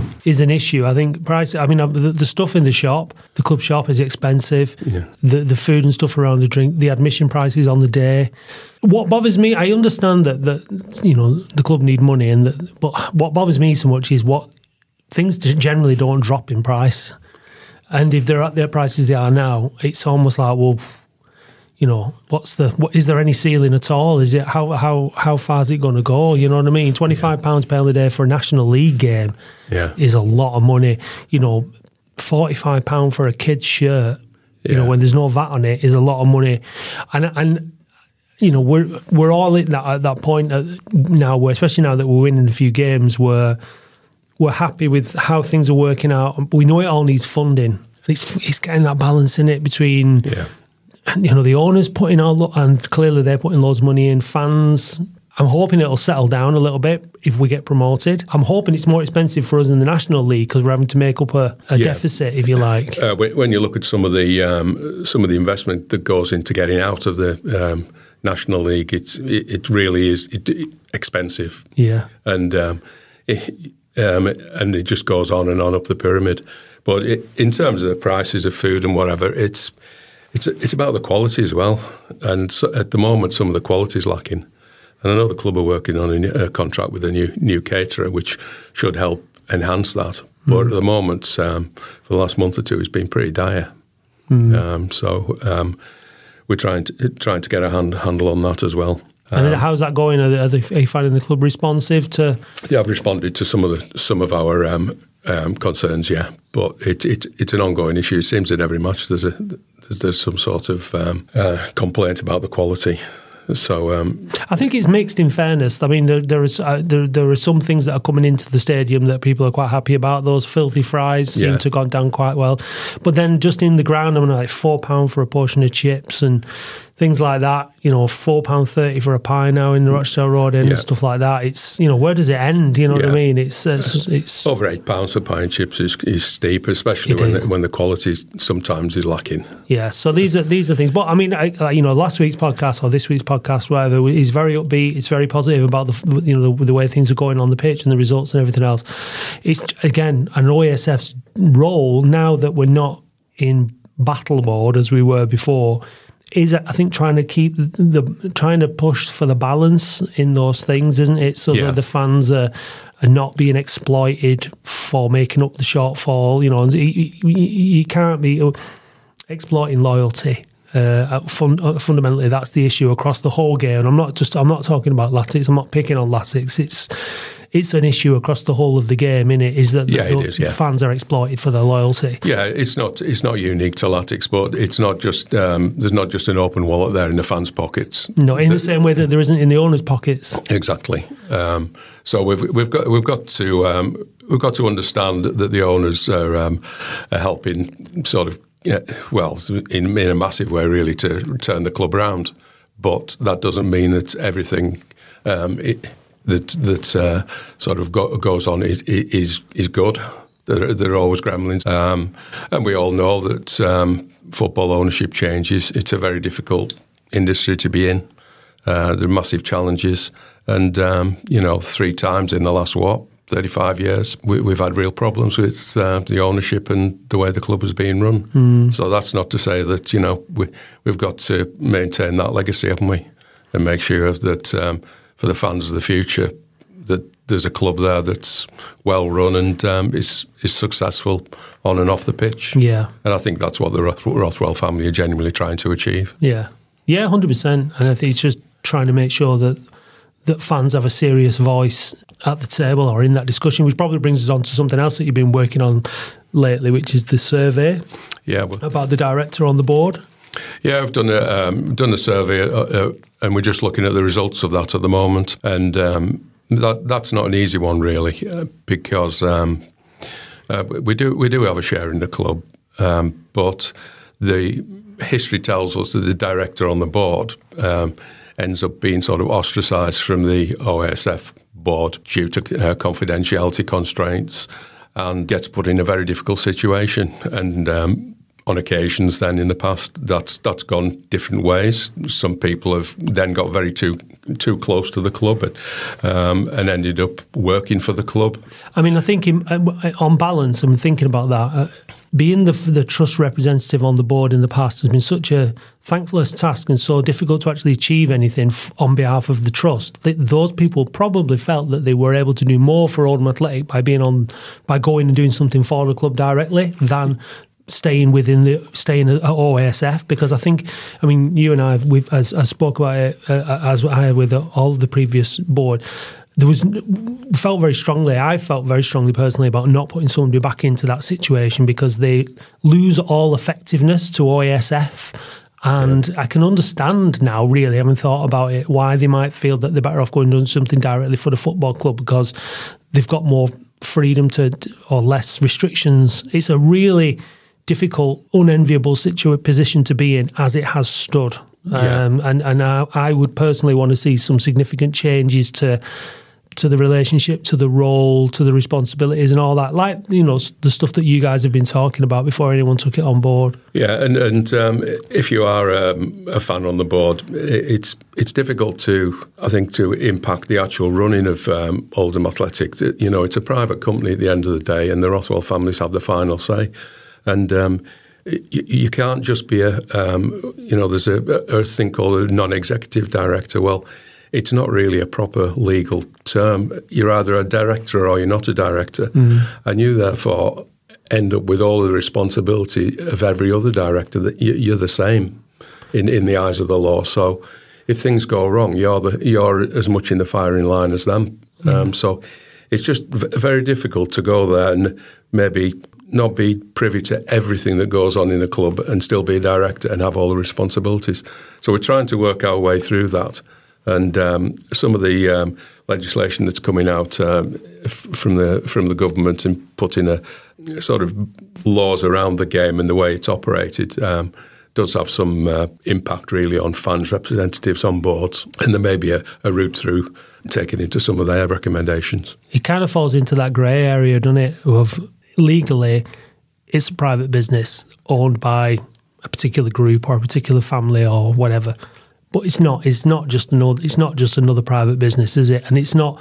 issue. I think price. I mean, the stuff in the shop, the club shop, is expensive. Yeah. The food and stuff around the drink, the admission prices on the day. What bothers me, I understand that you know the club need money, but what bothers me so much is what things generally don't drop in price, and if they're at their prices they are now, it's almost like, well, you know, is there any ceiling at all? Is it how far is it going to go? You know what I mean? £25 per day for a National League game is a lot of money. You know, £45 for a kid's shirt, you know, when there's no VAT on it, is a lot of money. And you know, we're all at that point now, where, especially now that we're winning a few games, where we're happy with how things are working out. We know it all needs funding, and it's getting that balance in it between. Yeah. And, you know, the owners putting and clearly they're putting loads of money in. Fans, I'm hoping it'll settle down a little bit if we get promoted. I'm hoping it's more expensive for us in the National League because we're having to make up a deficit, if you like. When you look at some of the investment that goes into getting out of the National League, it really is expensive. Yeah, and it just goes on and on up the pyramid. But in terms of the prices of food and whatever, It's about the quality as well, and so at the moment some of the quality is lacking. And I know the club are working on a contract with a new caterer, which should help enhance that. But at the moment, for the last month or two, it's been pretty dire. Mm. So we're trying to get a handle on that as well. And how's that going? Are you finding the club responsive to? They have responded to some of our concerns, yeah. But it's an ongoing issue. It seems in every match there's some sort of complaint about the quality. So I think it's mixed. In fairness, I mean, there are some things that are coming into the stadium that people are quite happy about. Those filthy fries seem to have gone down quite well, but then just in the ground, I mean, like £4 for a portion of chips, and things like that, you know, £4.30 for a pie now in the Rochdale Road Inn and stuff like that. It's, you know, where does it end? You know what I mean? It's over £8 for pie and chips is steep, especially when the quality sometimes is lacking. Yeah, so these are things. But I mean, you know, last week's podcast or this week's podcast, whatever, is very upbeat. It's very positive about the the way things are going on the pitch and the results and everything else. It's again an OASF's role now that we're not in battle mode as we were before. Is, I think, trying to keep trying to push for the balance in those things, isn't it? So that the fans are not being exploited for making up the shortfall. You know, you can't be exploiting loyalty. Fundamentally, that's the issue across the whole game. And I'm not talking about Latics. I'm not picking on Latics. It's an issue across the whole of the game, isn't it? Is that the fans are exploited for their loyalty? Yeah, it's not unique to Latics, but it's not just there's not just an open wallet there in the fans' pockets. No, in the same way that there isn't in the owners' pockets. Exactly. So we've got to understand that the owners are helping sort of in a massive way really to turn the club around, but that doesn't mean that everything. That sort of goes on is good. There are always gremlins, and we all know that football ownership changes. It's a very difficult industry to be in. There are massive challenges, and you know, 3 times in the last 35 years, we've had real problems with the ownership and the way the club has been run. Mm. So that's not to say that we've got to maintain that legacy, haven't we, and make sure that. For the fans of the future, that there's a club there that's well run and is successful on and off the pitch. Yeah, and I think that's what the Rothwell family are genuinely trying to achieve. Yeah, yeah, 100%. And I think it's just trying to make sure that fans have a serious voice at the table or in that discussion, which probably brings us on to something else that you've been working on lately, which is the survey. Yeah, well, about the director on the board. Yeah, I've done a survey, and we're just looking at the results of that at the moment. And that's not an easy one, really, because we do have a share in the club, but the history tells us that the director on the board ends up being sort of ostracised from the OASF board due to confidentiality constraints, and gets put in a very difficult situation. And on occasions then in the past, that's gone different ways. Some people have then got very too close to the club and ended up working for the club. I mean, I think on balance, I'm thinking about that. Being the trust representative on the board in the past has been such a thankless task and so difficult to actually achieve anything on behalf of the trust. Those people probably felt that they were able to do more for Oldham Athletic by going and doing something for the club directly than staying at OASF, because I think, I mean, you and I, I spoke about it as I had with all of the previous board. I felt very strongly personally about not putting somebody back into that situation because they lose all effectiveness to OASF. And I can understand now, really, having thought about it, why they might feel that they're better off going and doing something directly for the football club because they've got more freedom or less restrictions. It's a really difficult, unenviable position to be in as it has stood. And I would personally want to see some significant changes to the relationship, to the role, to the responsibilities and all that, like, you know, the stuff that you guys have been talking about before anyone took it on board. Yeah, and if you are a fan on the board, it's difficult to impact the actual running of Oldham Athletic. You know, it's a private company at the end of the day and the Rothwell families have the final say. And you can't just be there's a thing called a non-executive director. Well, it's not really a proper legal term. You're either a director or you're not a director. Mm. And you therefore end up with all the responsibility of every other director. That you're the same in the eyes of the law. So if things go wrong, you're as much in the firing line as them. Mm. So it's just very difficult to go there and maybe not be privy to everything that goes on in the club and still be a director and have all the responsibilities. So we're trying to work our way through that. And some of the legislation that's coming out from the government and putting a sort of laws around the game and the way it's operated, does have some impact really on fans, representatives on boards, and there may be a route through taking into some of their recommendations. It kind of falls into that grey area, doesn't it, of legally it's a private business owned by a particular group or a particular family or whatever, but it's not just another private business, is it? And it's not,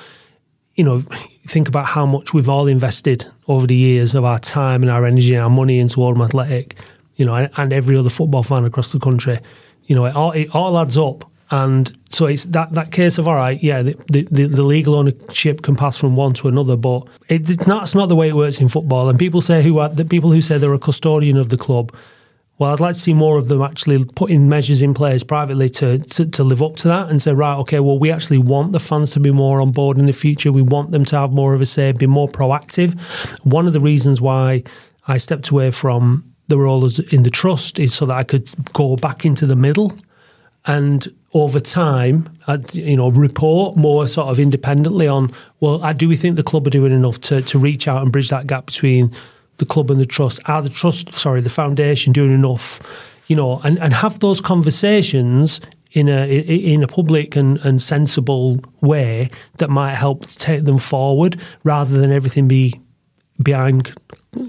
you know, think about how much we've all invested over the years of our time and our energy and our money into Oldham Athletic, you know, and every other football fan across the country. You know, it all adds up. And so it's that case of, all right, yeah, the legal ownership can pass from one to another, but it's not the way it works in football. And people say who say they're a custodian of the club, well, I'd like to see more of them actually putting measures in place privately to live up to that and say, right, okay, well, we actually want the fans to be more on board in the future. We want them to have more of a say, be more proactive. One of the reasons why I stepped away from the role in the trust is so that I could go back into the middle and over time, report more sort of independently on, well, do we think the club are doing enough to reach out and bridge that gap between the club and the trust? Are the foundation doing enough? You know, and have those conversations in a public and sensible way that might help to take them forward, rather than everything be behind,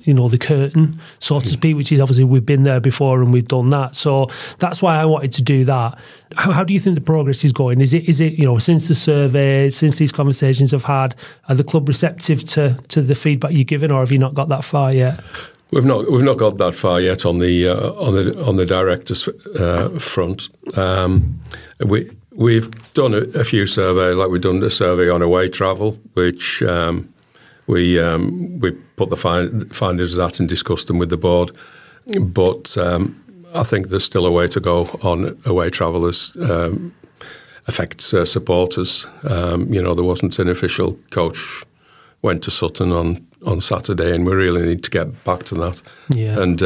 you know, the curtain, so to speak, which is obviously we've been there before and we've done that. So that's why I wanted to do that. How do you think the progress is going? Is it, you know, since the survey, since these conversations I've had, are the club receptive to the feedback you're giving, or have you not got that far yet? We've not got that far yet on the directors' front. We've done a few surveys, like we've done the survey on away travel, which. We put the findings of that and discussed them with the board, but I think there's still a way to go on away travel as affects supporters. You know, there wasn't an official coach went to Sutton on Saturday, and we really need to get back to that. Yeah. And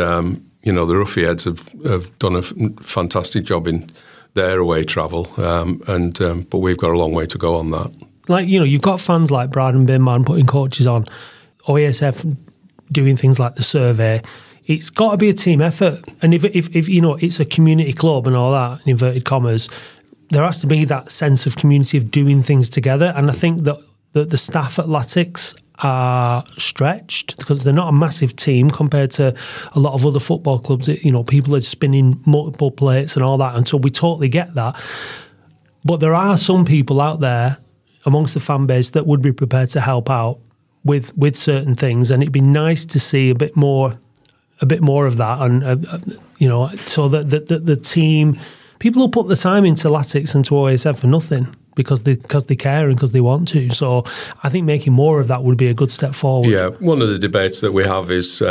you know, the Roughheads have done a fantastic job in their away travel, but we've got a long way to go on that. Like, you know, you've got fans like Brad and Binman putting coaches on, OASF doing things like the survey. It's got to be a team effort. And if you know, it's a community club and all that, in inverted commas, there has to be that sense of community of doing things together. And I think that the staff at Latics are stretched because they're not a massive team compared to a lot of other football clubs. You know, people are spinning multiple plates and all that. And so we totally get that. But there are some people out there amongst the fan base that would be prepared to help out with certain things, and it'd be nice to see a bit more of that, and you know, so that the team, people will put the time into Latics and to OASF for nothing because they care and because they want to. So I think making more of that would be a good step forward. Yeah, one of the debates that we have is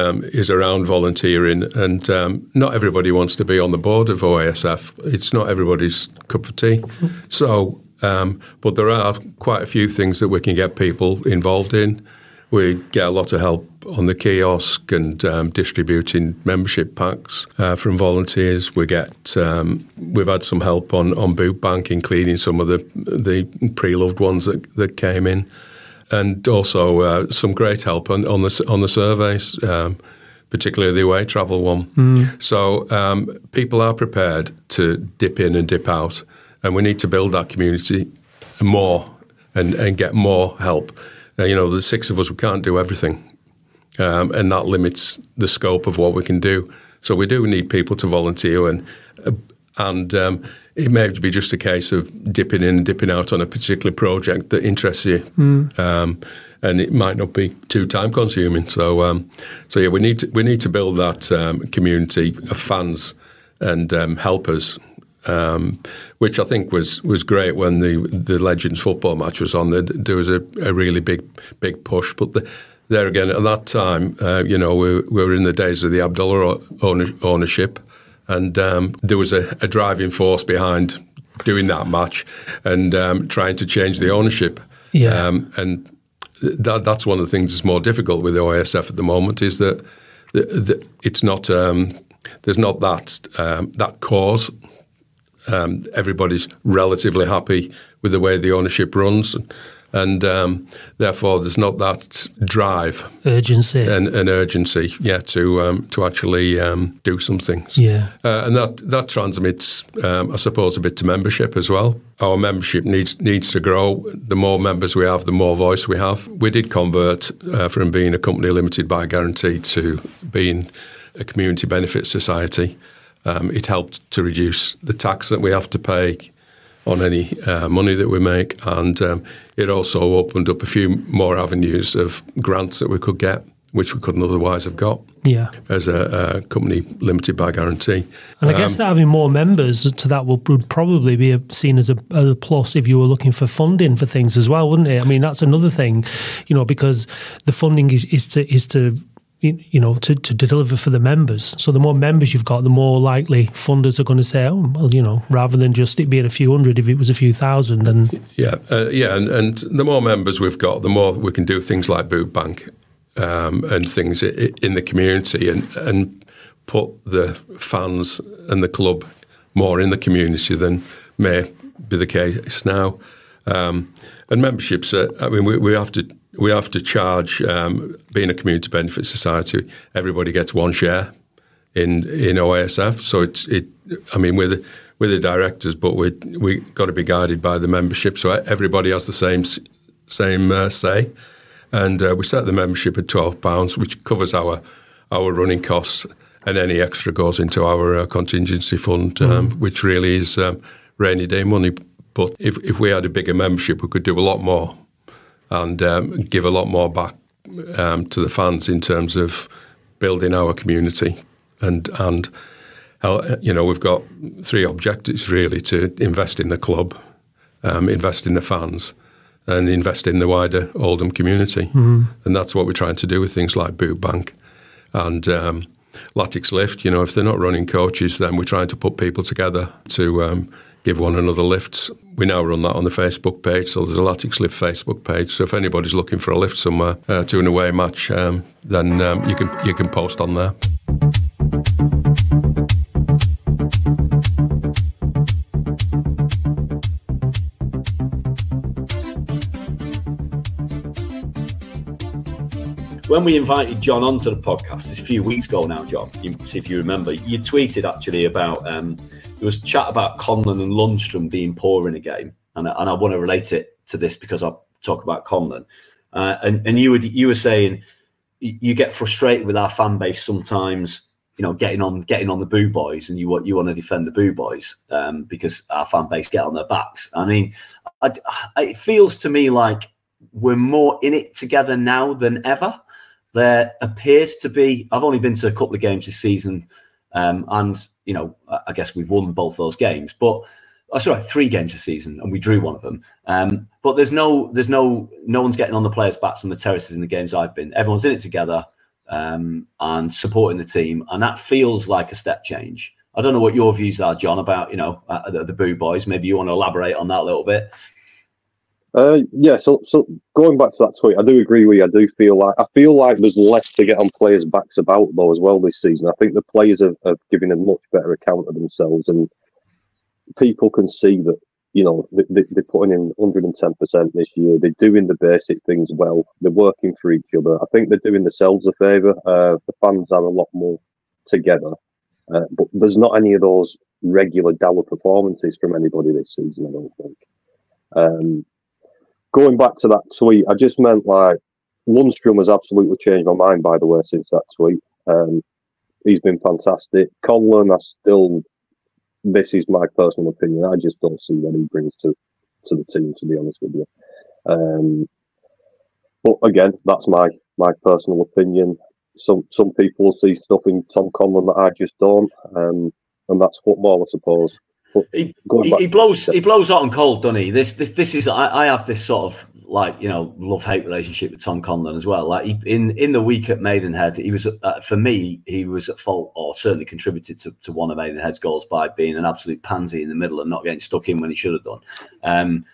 around volunteering, and not everybody wants to be on the board of OASF. It's not everybody's cup of tea, so. But there are quite a few things that we can get people involved in. We get a lot of help on the kiosk and distributing membership packs from volunteers. We get we've had some help on boot bank in cleaning some of the pre-loved ones that came in, and also some great help on the surveys, particularly the away travel one. Mm. So people are prepared to dip in and dip out. And we need to build that community more and get more help. You know, the six of us, we can't do everything. And that limits the scope of what we can do. So we do need people to volunteer. And it may be just a case of dipping in and dipping out on a particular project that interests you. Mm. And it might not be too time-consuming. So yeah, we need to build that community of fans and helpers. Which I think was great when the Legends football match was on. There was a really big push, but there again at that time, you know, we were in the days of the Abdullah ownership, and there was a driving force behind doing that match and trying to change the ownership. Yeah, and that's one of the things that's more difficult with the OASF at the moment is that it's not there's not that cause. Everybody's relatively happy with the way the ownership runs, and therefore there's not that drive, urgency, yeah, to actually do something. Yeah, and that transmits, I suppose, a bit to membership as well. Our membership needs to grow. The more members we have, the more voice we have. We did convert from being a company limited by guarantee to being a community benefit society. It helped to reduce the tax that we have to pay on any money that we make, and it also opened up a few more avenues of grants that we could get, which we couldn't otherwise have got. Yeah, as a company limited by guarantee. And I guess that having more members to that would probably be seen as a plus if you were looking for funding for things as well, wouldn't it? I mean, that's another thing, you know, because the funding is to deliver for the members. So the more members you've got, the more likely funders are going to say, oh, well, you know, rather than just it being a few hundred, if it was a few thousand. And yeah, and the more members we've got, the more we can do things like Boot Bank and things in the community, and put the fans and the club more in the community than may be the case now. And memberships, I mean, we have to charge, being a community benefit society, everybody gets one share in OASF. So I mean, we're the directors, but we got to be guided by the membership. So everybody has the same say, and we set the membership at £12, which covers our running costs, and any extra goes into our contingency fund, which really is rainy day money. But if we had a bigger membership, we could do a lot more and give a lot more back to the fans in terms of building our community. And you know, we've got three objectives, really: to invest in the club, invest in the fans, and invest in the wider Oldham community. Mm-hmm. And that's what we're trying to do with things like Boot Bank and Latics Lift. You know, if they're not running coaches, then we're trying to put people together to give one another lifts. We now run that on the Facebook page, so there's a Latics Lift Facebook page. So if anybody's looking for a lift somewhere to an away match, then you can post on there. When we invited John onto the podcast, it's a few weeks ago now, John, if you remember, you tweeted actually about, there was chat about Conlon and Lundstrom being poor in a game. And I want to relate it to this because I'll talk about Conlon. And you were saying, you get frustrated with our fan base sometimes, you know, getting on the Boo Boys, and you want to defend the Boo Boys because our fan base get on their backs. I mean, it feels to me like we're more in it together now than ever. There appears to be, I've only been to a couple of games this season, and, you know, I guess we've won both those games, but sorry, three games this season, and we drew one of them. But no one's getting on the players' backs on the terraces in the games I've been. Everyone's in it together and supporting the team, and that feels like a step change. I don't know what your views are, John, about, you know, the Boo Boys. Maybe you want to elaborate on that a little bit. Yeah, so going back to that tweet, I do agree with you. I feel like there's less to get on players' backs about, though, as well this season. I think the players are giving a much better account of themselves, and people can see that, you know, they're putting in 110% this year. They're doing the basic things well. They're working for each other. I think they're doing themselves a favour. The fans are a lot more together, but there's not any of those regular dour performances from anybody this season, I don't think. Going back to that tweet, I just meant, like, Lundstrom has absolutely changed my mind, by the way, since that tweet. He's been fantastic. Conlon, this is my personal opinion, I just don't see what he brings to the team, to be honest with you. But again, that's my personal opinion. Some people see stuff in Tom Conlon that I just don't, and that's football, I suppose. He blows hot and cold, doesn't he? This is, I have this sort of, like, you know, love-hate relationship with Tom Conlon as well. Like, in the week at Maidenhead, he was for me, he was at fault, or certainly contributed to one of Maidenhead's goals by being an absolute pansy in the middle and not getting stuck in when he should have done.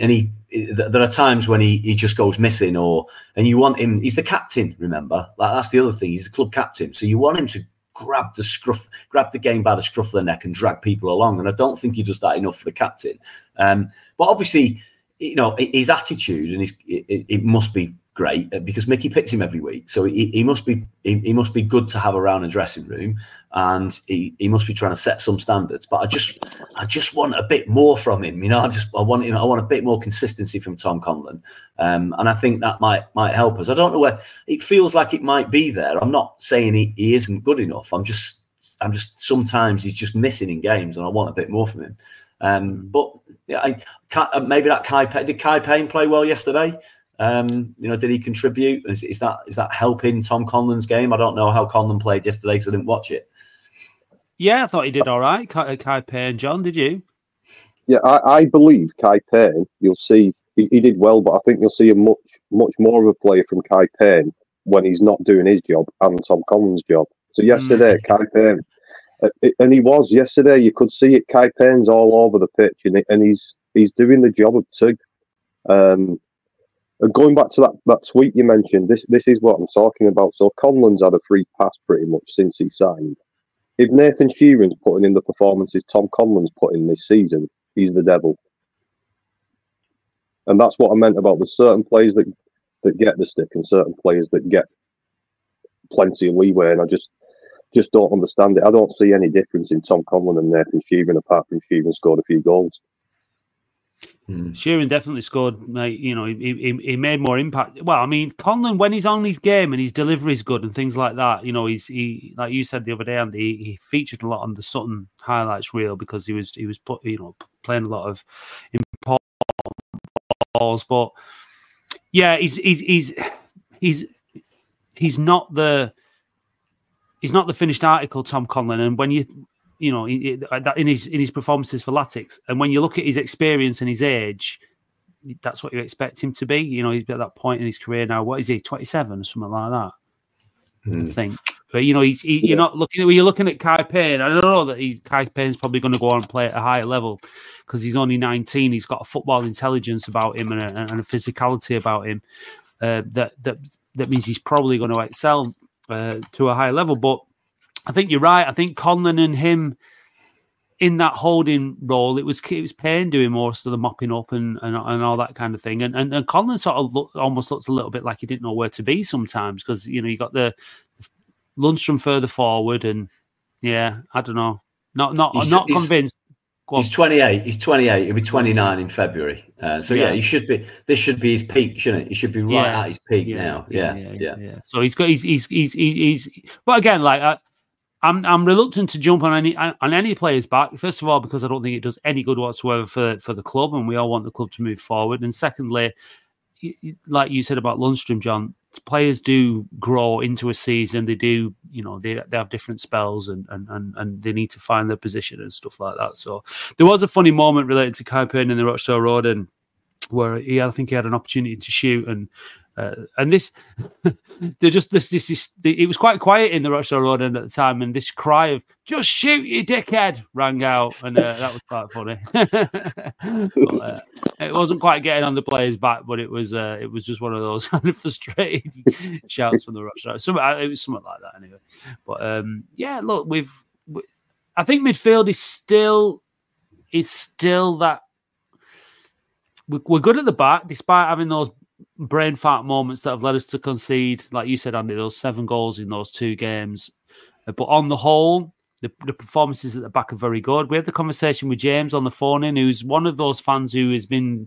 There are times when he just goes missing, and you want him. He's the captain, remember? Like, that's the other thing. He's the club captain, so you want him to grab the game by the scruff of the neck and drag people along. And I don't think he does that enough for the captain. But obviously, you know, his attitude and his, it must be great because Mickey picks him every week. So he must be good to have around a dressing room, and he must be trying to set some standards. But I just want a bit more from him. You know, I want a bit more consistency from Tom Conlon. And I think that might help us. I don't know where it feels like it might be there. I'm not saying he isn't good enough. I'm just sometimes he's just missing in games, and I want a bit more from him. But yeah, maybe that Kai Payne play well yesterday? You know, did he contribute? Is that helping Tom Conlon's game? I don't know how Conlon played yesterday because I didn't watch it. Yeah, I thought he did all right. Kai Payne, John, did you? Yeah, I believe Kai Payne. You'll see he did well, but I think you'll see a much more of a player from Kai Payne when he's not doing his job and Tom Conlon's job. So yesterday, Kai Payne. And he was yesterday. You could see it. Kai Payne's all over the pitch, and he's doing the job of two. And going back to that tweet you mentioned, this is what I'm talking about. So Conlon's had a free pass pretty much since he signed. If Nathan Sheeran's putting in the performances Tom Conlon's put in this season, he's the devil. And that's what I meant about the certain players that get the stick and certain players that get plenty of leeway. And I just don't understand it. I don't see any difference in Tom Conlon and Nathan Sheeran, apart from Sheeran scored a few goals. Sheeran definitely scored, you know, he made more impact. Well, I mean, Conlon, when he's on his game and his delivery is good and things like that, you know, he like you said the other day, Andy, he featured a lot on the Sutton highlights reel because he was playing a lot of important balls. But yeah, he's not the. He's not the finished article, Tom Conlon, and when you know, in his performances for Latics, and when you look at his experience and his age, that's what you expect him to be. You know, he's at that point in his career now. What is he, 27 or something like that? I think. But you know, you're not looking at when you're looking at Kai Payne. I don't know that Kai Payne's probably going to go on and play at a higher level because he's only 19. He's got a football intelligence about him and a physicality about him that means he's probably going to excel. To a high level, but I think you're right. I think Conlon and him in that holding role, it was Payne doing most of the mopping up and all that kind of thing. And Conlon sort of almost looks a little bit like he didn't know where to be sometimes because you know you got the Lundstrom further forward, and yeah, I don't know, not convinced. He's 28. He's 28. He'll be 29 in February. So yeah, he should be. This should be his peak, shouldn't it? He should be right at his peak now. Yeah. So he's got. He's. But again, like I'm reluctant to jump on any player's back. First of all, because I don't think it does any good whatsoever for the club, and we all want the club to move forward. And secondly, like you said about Lundstrom, John, players do grow into a season. They do, you know, they have different spells and they need to find their position and stuff like that. So there was a funny moment related to Kai Payne in the Rochdale Road, and where I think he had an opportunity to shoot, and this it was quite quiet in the Rochdale Road end at the time, and this cry of "just shoot, you dickhead" rang out, and that was quite funny. But, it wasn't quite getting on the players' back, but it was just one of those kind of frustrated shouts from the Rochdale. It was something like that anyway. But yeah, look, I think midfield is still that we're good at the back despite having those brain fart moments that have led us to concede, like you said, Andy, those 7 goals in those 2 games. But on the whole, the performances at the back are very good. We had the conversation with James on the phone in, who's one of those fans who has been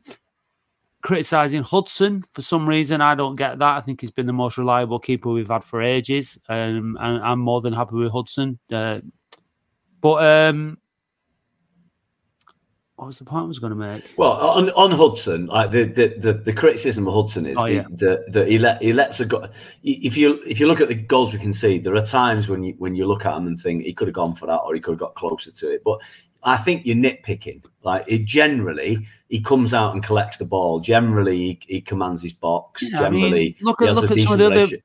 criticising Hudson for some reason. I don't get that. I think he's been the most reliable keeper we've had for ages, and I'm more than happy with Hudson. But what was the point I was going to make? Well, on Hudson, like the criticism of Hudson is that he lets a go. If you look at the goals we concede, there are times when you look at him and think he could have gone for that or he could have got closer to it. But I think you're nitpicking. Like generally, he comes out and collects the ball. Generally, he commands his box. Yeah, generally, I mean, he has a decent relationship.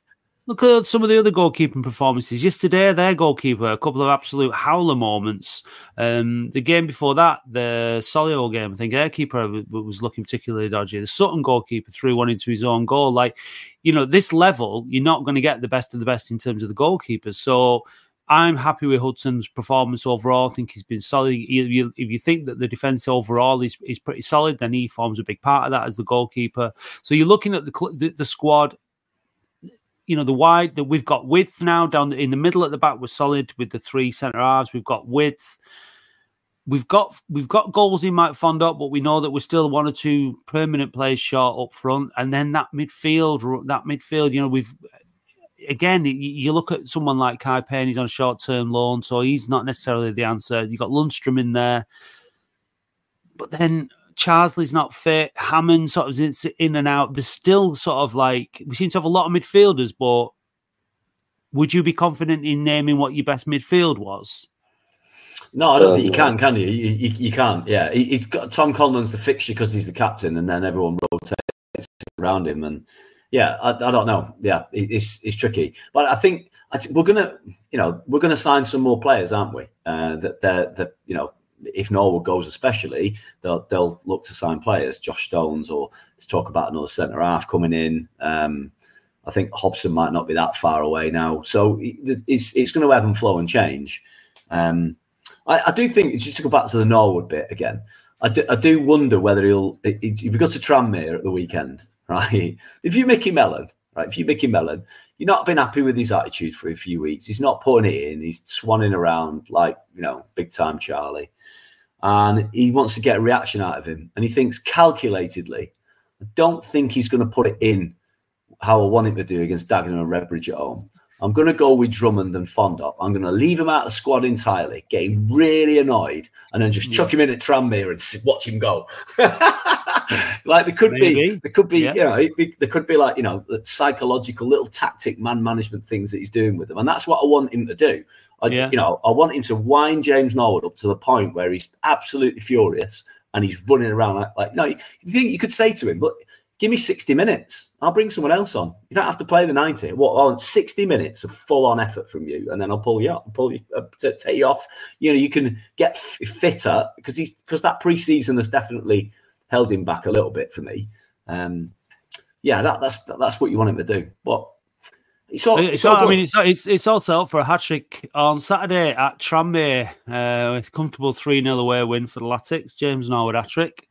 Look at some of the other goalkeeping performances. Yesterday, their goalkeeper, a couple of absolute howler moments. The game before that, the Solihull game, I think their keeper was looking particularly dodgy. The Sutton goalkeeper threw one into his own goal. Like, you know, this level, you're not going to get the best of the best in terms of the goalkeepers. So I'm happy with Hudson's performance overall. I think he's been solid. If you think that the defence overall is pretty solid, then he forms a big part of that as the goalkeeper. So you're looking at the squad. You know, the wide that we've got width now down in the middle at the back. We're solid with the three centre halves. We've got width. We've got goals in Mike Fondop, but we know that we're still one or two permanent players short up front. And then that midfield. You know, we've. Again, you look at someone like Kai Payne, he's on a short-term loan, so he's not necessarily the answer. You've got Lundstrom in there. But then Charsley's not fit. Hammond sort of is in and out. There's still sort of like, we seem to have a lot of midfielders, but would you be confident in naming what your best midfield was? No, I don't think you can you? You can't, yeah. He's got, Tom Conlon's the fixture because he's the captain, and then everyone rotates around him, and... Yeah, I don't know. Yeah, it's tricky, but I think we're gonna sign some more players, aren't we? That you know, if Norwood goes especially, they'll look to sign players, Josh Stones, or to talk about another centre half coming in. I think Hobson might not be that far away now, so it's going to ebb and flow and change. I do think, just to go back to the Norwood bit again, I do wonder whether if we go to Tranmere at the weekend. Right. If you Mickey Mellon, you've not been happy with his attitude for a few weeks. He's not putting it in. He's swanning around like, you know, big time Charlie. And he wants to get a reaction out of him. And he thinks calculatedly, I don't think he's going to put it in how I want him to do against Dagenham and Redbridge at home. I'm going to go with Drummond and Fondop. I'm going to leave him out of the squad entirely, get him really annoyed, and then just chuck him in at Tranmere and watch him go. Like there could be, yeah. There could be like, you know, psychological little tactic man management things that he's doing with them, and that's what I want him to do. You know, I want him to wind James Norwood up to the point where he's absolutely furious and he's running around like no. You think you could say to him, but give me 60 minutes. I'll bring someone else on. You don't have to play the 90. What? I want 60 minutes of full on effort from you, and then I'll pull you up, take you off. You know, you can get fitter because that preseason has definitely held him back a little bit for me. Yeah, that's what you want him to do. But it's also up for a hat-trick on Saturday at Tranmere. It's a comfortable 3-0 away win for the Latics. James Norwood hat-trick.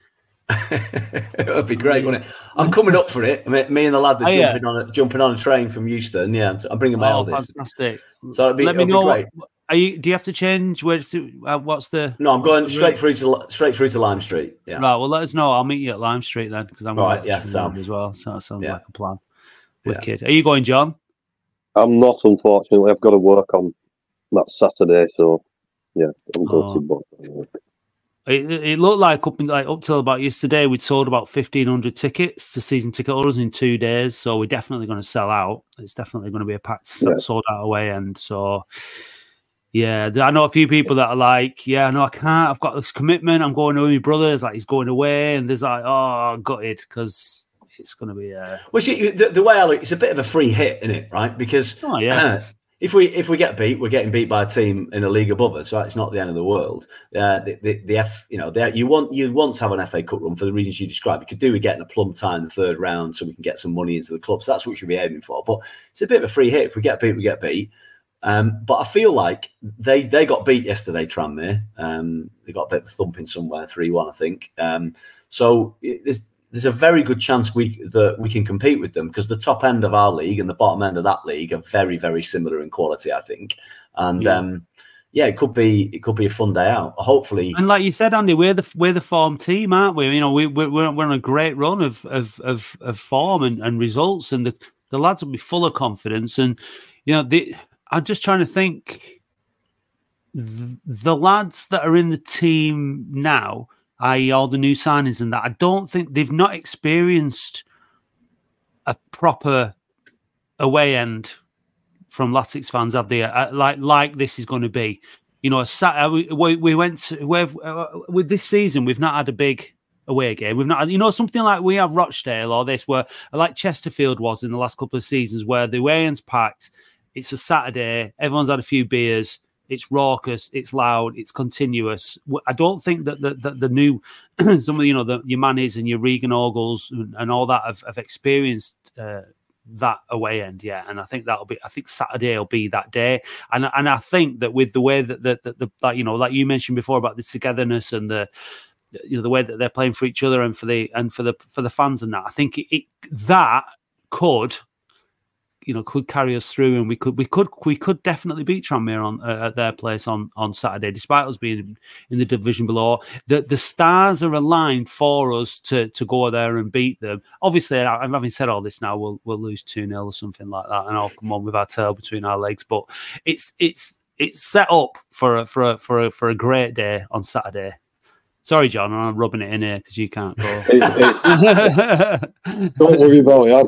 It would be great, wouldn't it? I'm coming up for it. Me and the lad are jumping on a train from Euston. Yeah, I'm bringing my eldest. Fantastic. So it'll be great. Do you have to change? No, I'm going straight through to Lime Street. Yeah. Right. Well, let us know. I'll meet you at Lime Street then, because I'm right. Yeah, Sam as well. So that sounds like a plan. Wicked. Yeah. Are you going, John? I'm not, unfortunately. I've got to work on that Saturday, so yeah, I'm going to work. It looked like up till about yesterday, we'd sold about 1,500 tickets to season ticket holders in 2 days. So we're definitely going to sell out. It's definitely going to be a packed, sold out away, and so. Yeah, I know a few people that are like, yeah, no, I can't. I've got this commitment. I'm going with my brother. It's like he's going away, and there's like, oh, I'm gutted because it's going to be. Well, see, the way I look, it's a bit of a free hit, isn't it? Right? Because if we get beat, we're getting beat by a team in a league above us. So it's not the end of the world. You want to have an FA Cup run for the reasons you described. You could do with getting a plum tie in the third round, so we can get some money into the club. So that's what we should be aiming for. But it's a bit of a free hit. If we get beat, we get beat. But I feel like they got beat yesterday, Tranmere. They got a bit of thumping somewhere, 3-1, I think. So there's a very good chance that we can compete with them, because the top end of our league and the bottom end of that league are very, very similar in quality, I think. And it could be a fun day out. Hopefully, and like you said, Andy, we're the form team, aren't we? You know, we're on a great run of form and results, and the lads will be full of confidence, and you know the. I'm just trying to think. The lads that are in the team now, i.e., all the new signings and that, I don't think they've not experienced a proper away end from Latics fans, have they? Like this is going to be, you know, with this season. We've not had a big away game. We've not, you know, something like we have Rochdale or this, where like Chesterfield was in the last couple of seasons, where the away end's packed. It's a Saturday. Everyone's had a few beers. It's raucous. It's loud. It's continuous. I don't think that the new some of your Manis and your Regan Orgles and all that have experienced that away end, yeah, and I think that'll be. I think Saturday will be that day, and I think that with the way that that you know, like you mentioned before about the togetherness and the, you know, the way that they're playing for each other and for the fans and that, I think it that could, you know, could carry us through, and we could definitely beat Tranmere on at their place on Saturday, despite us being in the division below. The stars are aligned for us to go there and beat them. Obviously, having said all this, now we'll lose 2-0 or something like that, and all come on with our tail between our legs. But it's set up for a great day on Saturday. Sorry, John, I'm rubbing it in here because you can't go. Don't worry about it.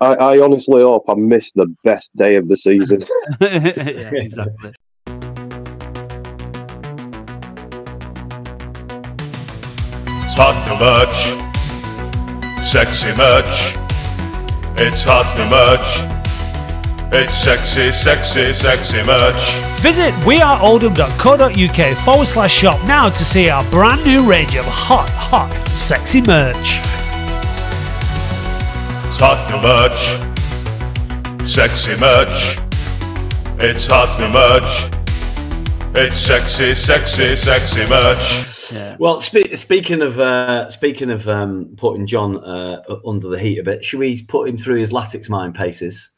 I honestly hope I missed the best day of the season. Yeah, exactly. Hot merch, sexy merch. It's hot merch. It's sexy, sexy, sexy merch. Visit weareoldham.co.uk/shop now to see our brand new range of hot, hot, sexy merch. Hot new merch, sexy merch. It's hot new merch. It's sexy, sexy, sexy merch. Yeah. Well, speaking of putting John under the heat a bit, should we put him through his Latics mind paces?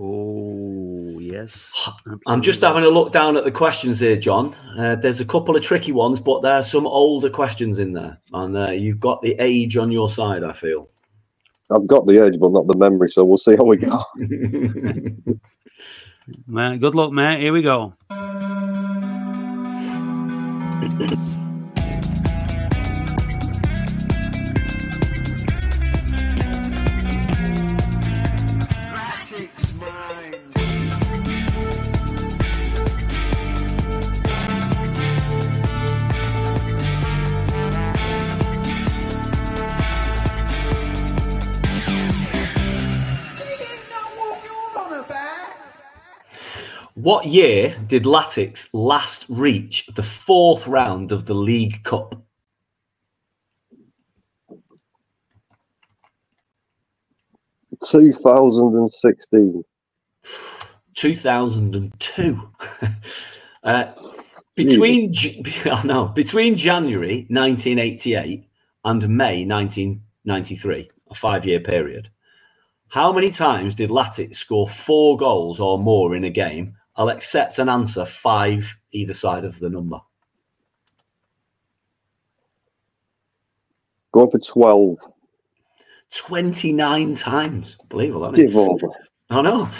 Oh yes. Absolutely. I'm just having a look down at the questions here, John. There's a couple of tricky ones, but there are some older questions in there, and you've got the age on your side, I feel. I've got the edge, but not the memory, so we'll see how we go. Man, good luck, mate. Here we go. What year did Latics last reach the 4th round of the League Cup? (2016) (2002) between January 1988 and May 1993, a 5-year period. How many times did Latics score 4 goals or more in a game? I'll accept an answer 5 either side of the number. Going for 12. 29 times. Believable, isn't it? Give over. I know.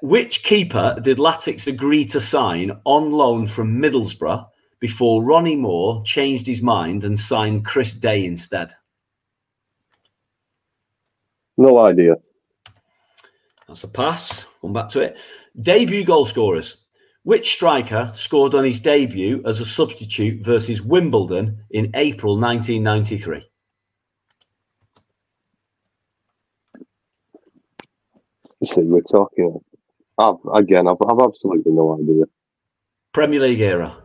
Which keeper did Latics agree to sign on loan from Middlesbrough before Ronnie Moore changed his mind and signed Chris Day instead? No idea. That's a pass. Come back to it. Debut goal scorers. Which striker scored on his debut as a substitute versus Wimbledon in April 1993? We're talking. I've absolutely no idea. Premier League era.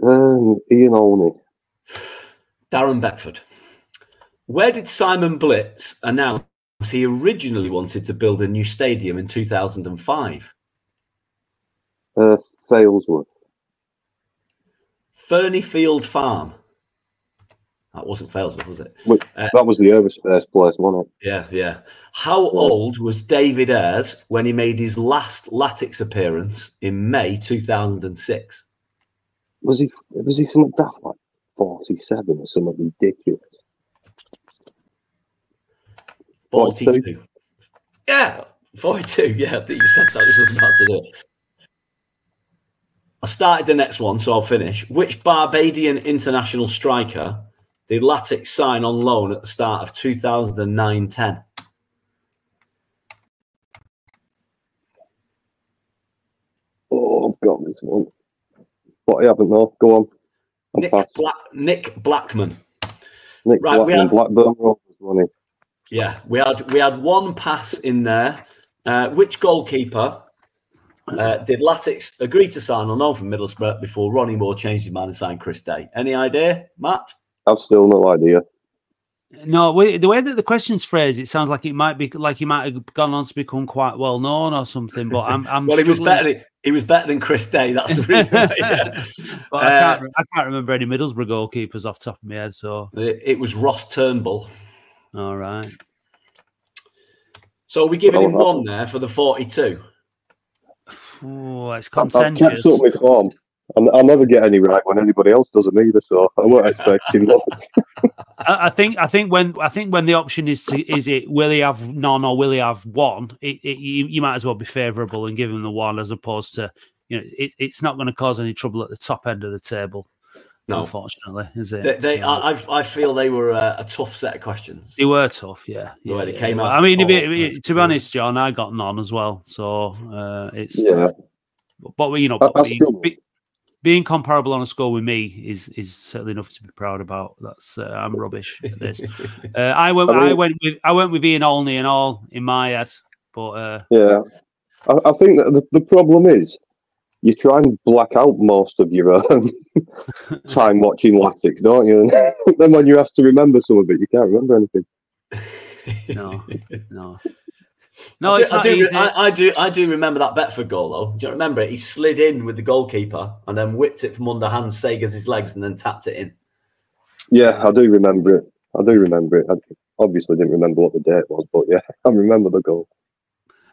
Ian Olney. Darren Beckford. Where did Simon Blitz announce he originally wanted to build a new stadium in 2005? Failsworth. Fernyfield Farm. That wasn't Failsworth, was it? That was the Aerospace place, wasn't it? Yeah, yeah. How old was David Ayres when he made his last Latics appearance in May 2006? Was he something daft like 47 or something ridiculous? 42. Yeah, 42. Yeah, I think you said that. I was just about to do it. I started the next one, so I'll finish. Which Barbadian international striker did Latics sign on loan at the start of 2009-10? Oh, I've got this one. But I haven't, though. Go on. Nick Blackman. Nick Blackman. Blackburn Rovers, wasn't he? Yeah, we had one pass in there. Which goalkeeper did Latics agree to sign on loan from Middlesbrough before Ronnie Moore changed his mind and signed Chris Day? Any idea, Matt? I've still no idea. No, the way that the question's phrased, it sounds like it might be like he might have gone on to become quite well known or something. But I'm well, he was better than Chris Day. That's the reason. Yeah. But I can't remember any Middlesbrough goalkeepers off the top of my head. So it was Ross Turnbull. All right. So are we giving him one there for the 42? Oh, it's contentious. I've kept up with form. I'll never get any right when anybody else does them either, so I won't expect him. I think when the option is it will he have none or will he have one, you might as well be favourable and give him the one as opposed to, you know, it's not going to cause any trouble at the top end of the table. No, unfortunately, is it? I feel they were a tough set of questions. They were tough, yeah. They came out. I mean, to be honest, John, I got none as well. So it's but you know, being comparable on a score with me is certainly enough to be proud about. That's I'm rubbish at this. I went with Ian Olney and all in my head, but yeah, I think that the problem is, you try and black out most of your own time watching Latics, don't you? And then when you have to remember some of it, you can't remember anything. No. I do remember that Bedford goal, though. Do you remember it? He slid in with the goalkeeper and then whipped it from under Hans Sager's legs and then tapped it in. Yeah, I do remember it. I obviously didn't remember what the date was, but yeah, I remember the goal.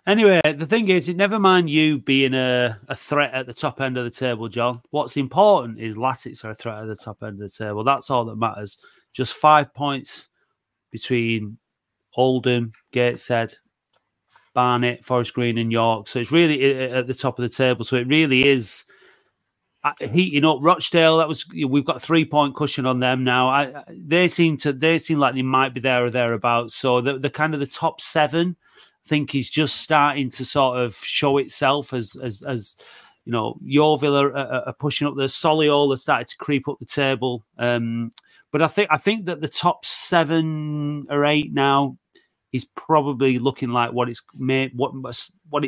Anyway, the thing is, never mind you being a threat at the top end of the table, John. What's important is Latics are a threat at the top end of the table. That's all that matters. Just 5 points between Oldham, Gateshead, Barnet, Forest Green and York. So it's really at the top of the table. So it really is heating up. Rochdale, we've got a 3-point cushion on them now. They seem like they might be there or thereabouts. So the kind of the top seven, think he's just starting to sort of show itself as you know, Yeovil are pushing up there. Solihull have started to creep up the table. But I think that the top 7 or 8 now is probably looking like what it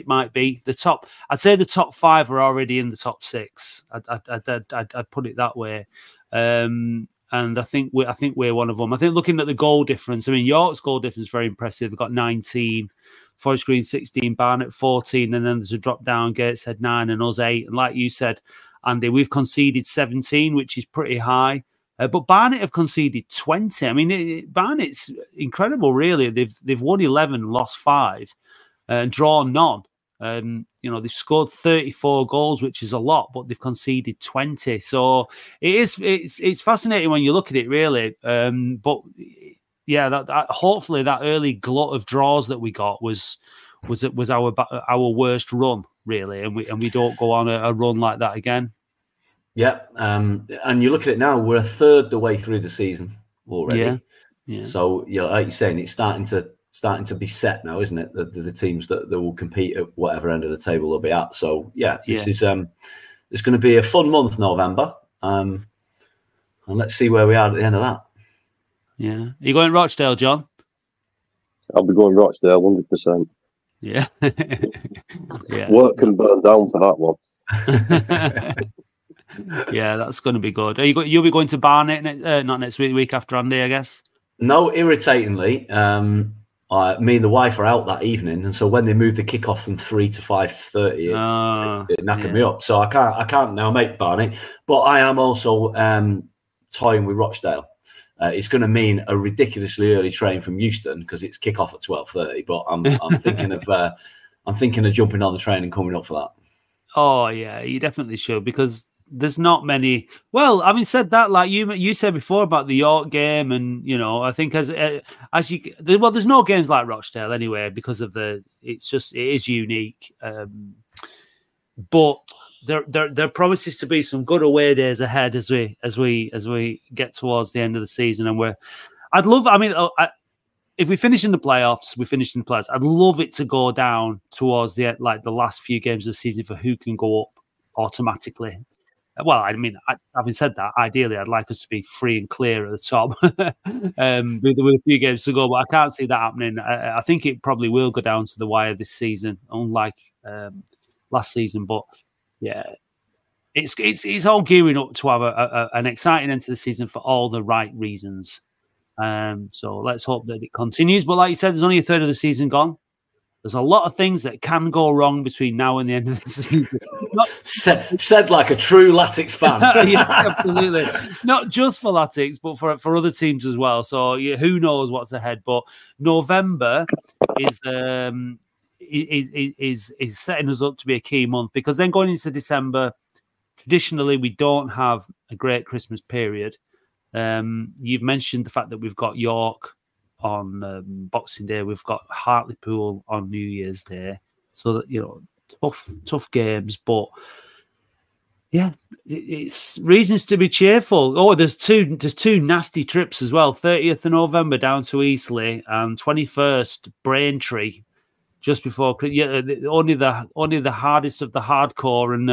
might be. The top, I'd say the top 5 are already in the top 6. I'd put it that way. And I think we're one of them. I think looking at the goal difference, I mean, York's goal difference is very impressive. They've got 19, Forest Green 16, Barnet 14, and then there's a drop down, Gateshead 9 and us 8. And like you said, Andy, we've conceded 17, which is pretty high. But Barnet have conceded 20. I mean, Barnet's incredible, really. They've won 11, lost 5, and drawn none. You know, they've scored 34 goals, which is a lot, but they've conceded 20. So it's fascinating when you look at it, really. But yeah, hopefully that early glut of draws that we got was our worst run, really, and we don't go on a run like that again. Yeah, and you look at it now, we're a third the way through the season already. Yeah. So you know, like you're saying, it's starting to be set now, isn't it? The teams that will compete at whatever end of the table they'll be at. So yeah, this is it's going to be a fun month, November, and let's see where we are at the end of that. Yeah, are you going Rochdale, John? I'll be going Rochdale, 100%. Yeah, yeah. Work can burn down for that one. Yeah, that's going to be good. You'll be going to Barnet not next week, week after, Andy, I guess. No, irritatingly. Me and the wife are out that evening, and so when they move the kickoff from 3 to 5:30, it knackered me up. So I can't now make Barnet, but I am also toying with Rochdale. It's going to mean a ridiculously early train from Euston because it's kickoff at 12:30. But I'm thinking of jumping on the train and coming up for that. Oh yeah, you definitely should, because there's not many. Well, having said that, like you said before about the York game, and you know, I think there's no games like Rochdale anyway because of it is unique. But there promises to be some good away days ahead as we get towards the end of the season, and if we finish in the playoffs, I'd love it to go down towards the last few games of the season for who can go up automatically. Well, I mean, having said that, ideally, I'd like us to be free and clear at the top with a few games to go, but I can't see that happening. I think it probably will go down to the wire this season, unlike last season. But yeah, it's all gearing up to have an exciting end to the season for all the right reasons. So let's hope that it continues. But like you said, there's only a third of the season gone. There's a lot of things that can go wrong between now and the end of the season. Said like a true Latics fan. Yeah, absolutely. Not just for Latics, but for other teams as well. So yeah, who knows what's ahead? But November is setting us up to be a key month, because then going into December, traditionally we don't have a great Christmas period. You've mentioned the fact that we've got York on Boxing Day, we've got Hartlepool on New Year's Day, so that, you know, tough games, but yeah, it's reasons to be cheerful. Oh, there's two nasty trips as well. 30th of November down to Eastleigh and 21st Braintree, just before. Yeah, only the hardest of the hardcore, and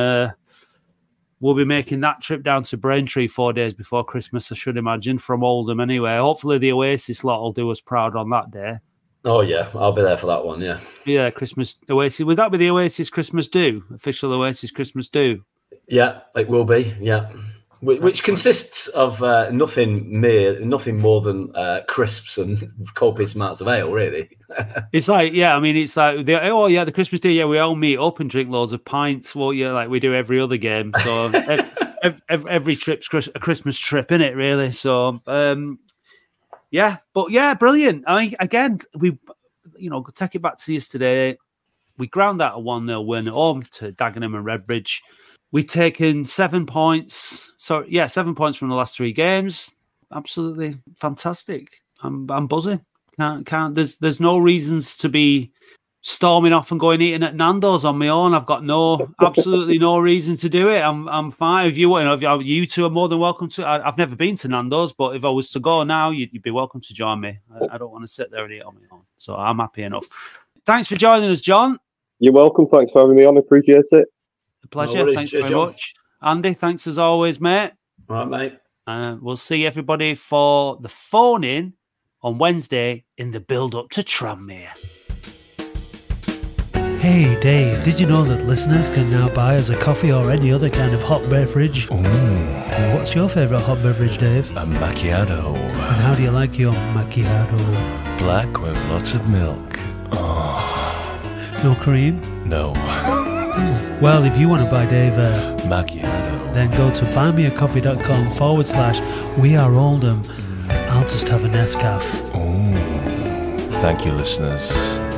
we'll be making that trip down to Braintree 4 days before Christmas, I should imagine, from Oldham anyway. Hopefully the Oasis lot will do us proud on that day. Oh, yeah. I'll be there for that one, yeah. Yeah, Christmas Oasis. Would that be the Oasis Christmas do? Official Oasis Christmas do? Yeah, it will be, yeah. Which consists of nothing more than crisps and copious amounts of ale, really. It's like, yeah, I mean, it's like, oh, yeah, the Christmas Day, yeah, we all meet up and drink loads of pints, well, yeah, like we do every other game. So every trip's a Christmas trip, innit, really? So, yeah, but yeah, brilliant. Again, we, you know, take it back to yesterday. We ground out a 1-0 win at home to Dagenham and Redbridge. We've taken 7 points. So, yeah, 7 points from the last 3 games. Absolutely fantastic. I'm buzzing. Can't. There's no reasons to be storming off and going eating at Nando's on my own. I've got absolutely no reason to do it. I'm fine. If you, you two are more than welcome to. I've never been to Nando's, but if I was to go now, you'd be welcome to join me. I don't want to sit there and eat on my own. So I'm happy enough. Thanks for joining us, John. You're welcome. Thanks for having me on. I appreciate it. A pleasure. No worries, thanks very much. Andy, thanks as always, mate. All right, mate. We'll see everybody for the phone-in on Wednesday in the build-up to Tranmere. Hey, Dave, did you know that listeners can now buy us a coffee or any other kind of hot beverage? Ooh. What's your favourite hot beverage, Dave? A macchiato. And how do you like your macchiato? Black with lots of milk. Oh. No cream? No. Well, if you want to buy Dave a macchiato, then go to buymeacoffee.com/weareoldham. I'll just have a Nescaf. Ooh. Thank you, listeners.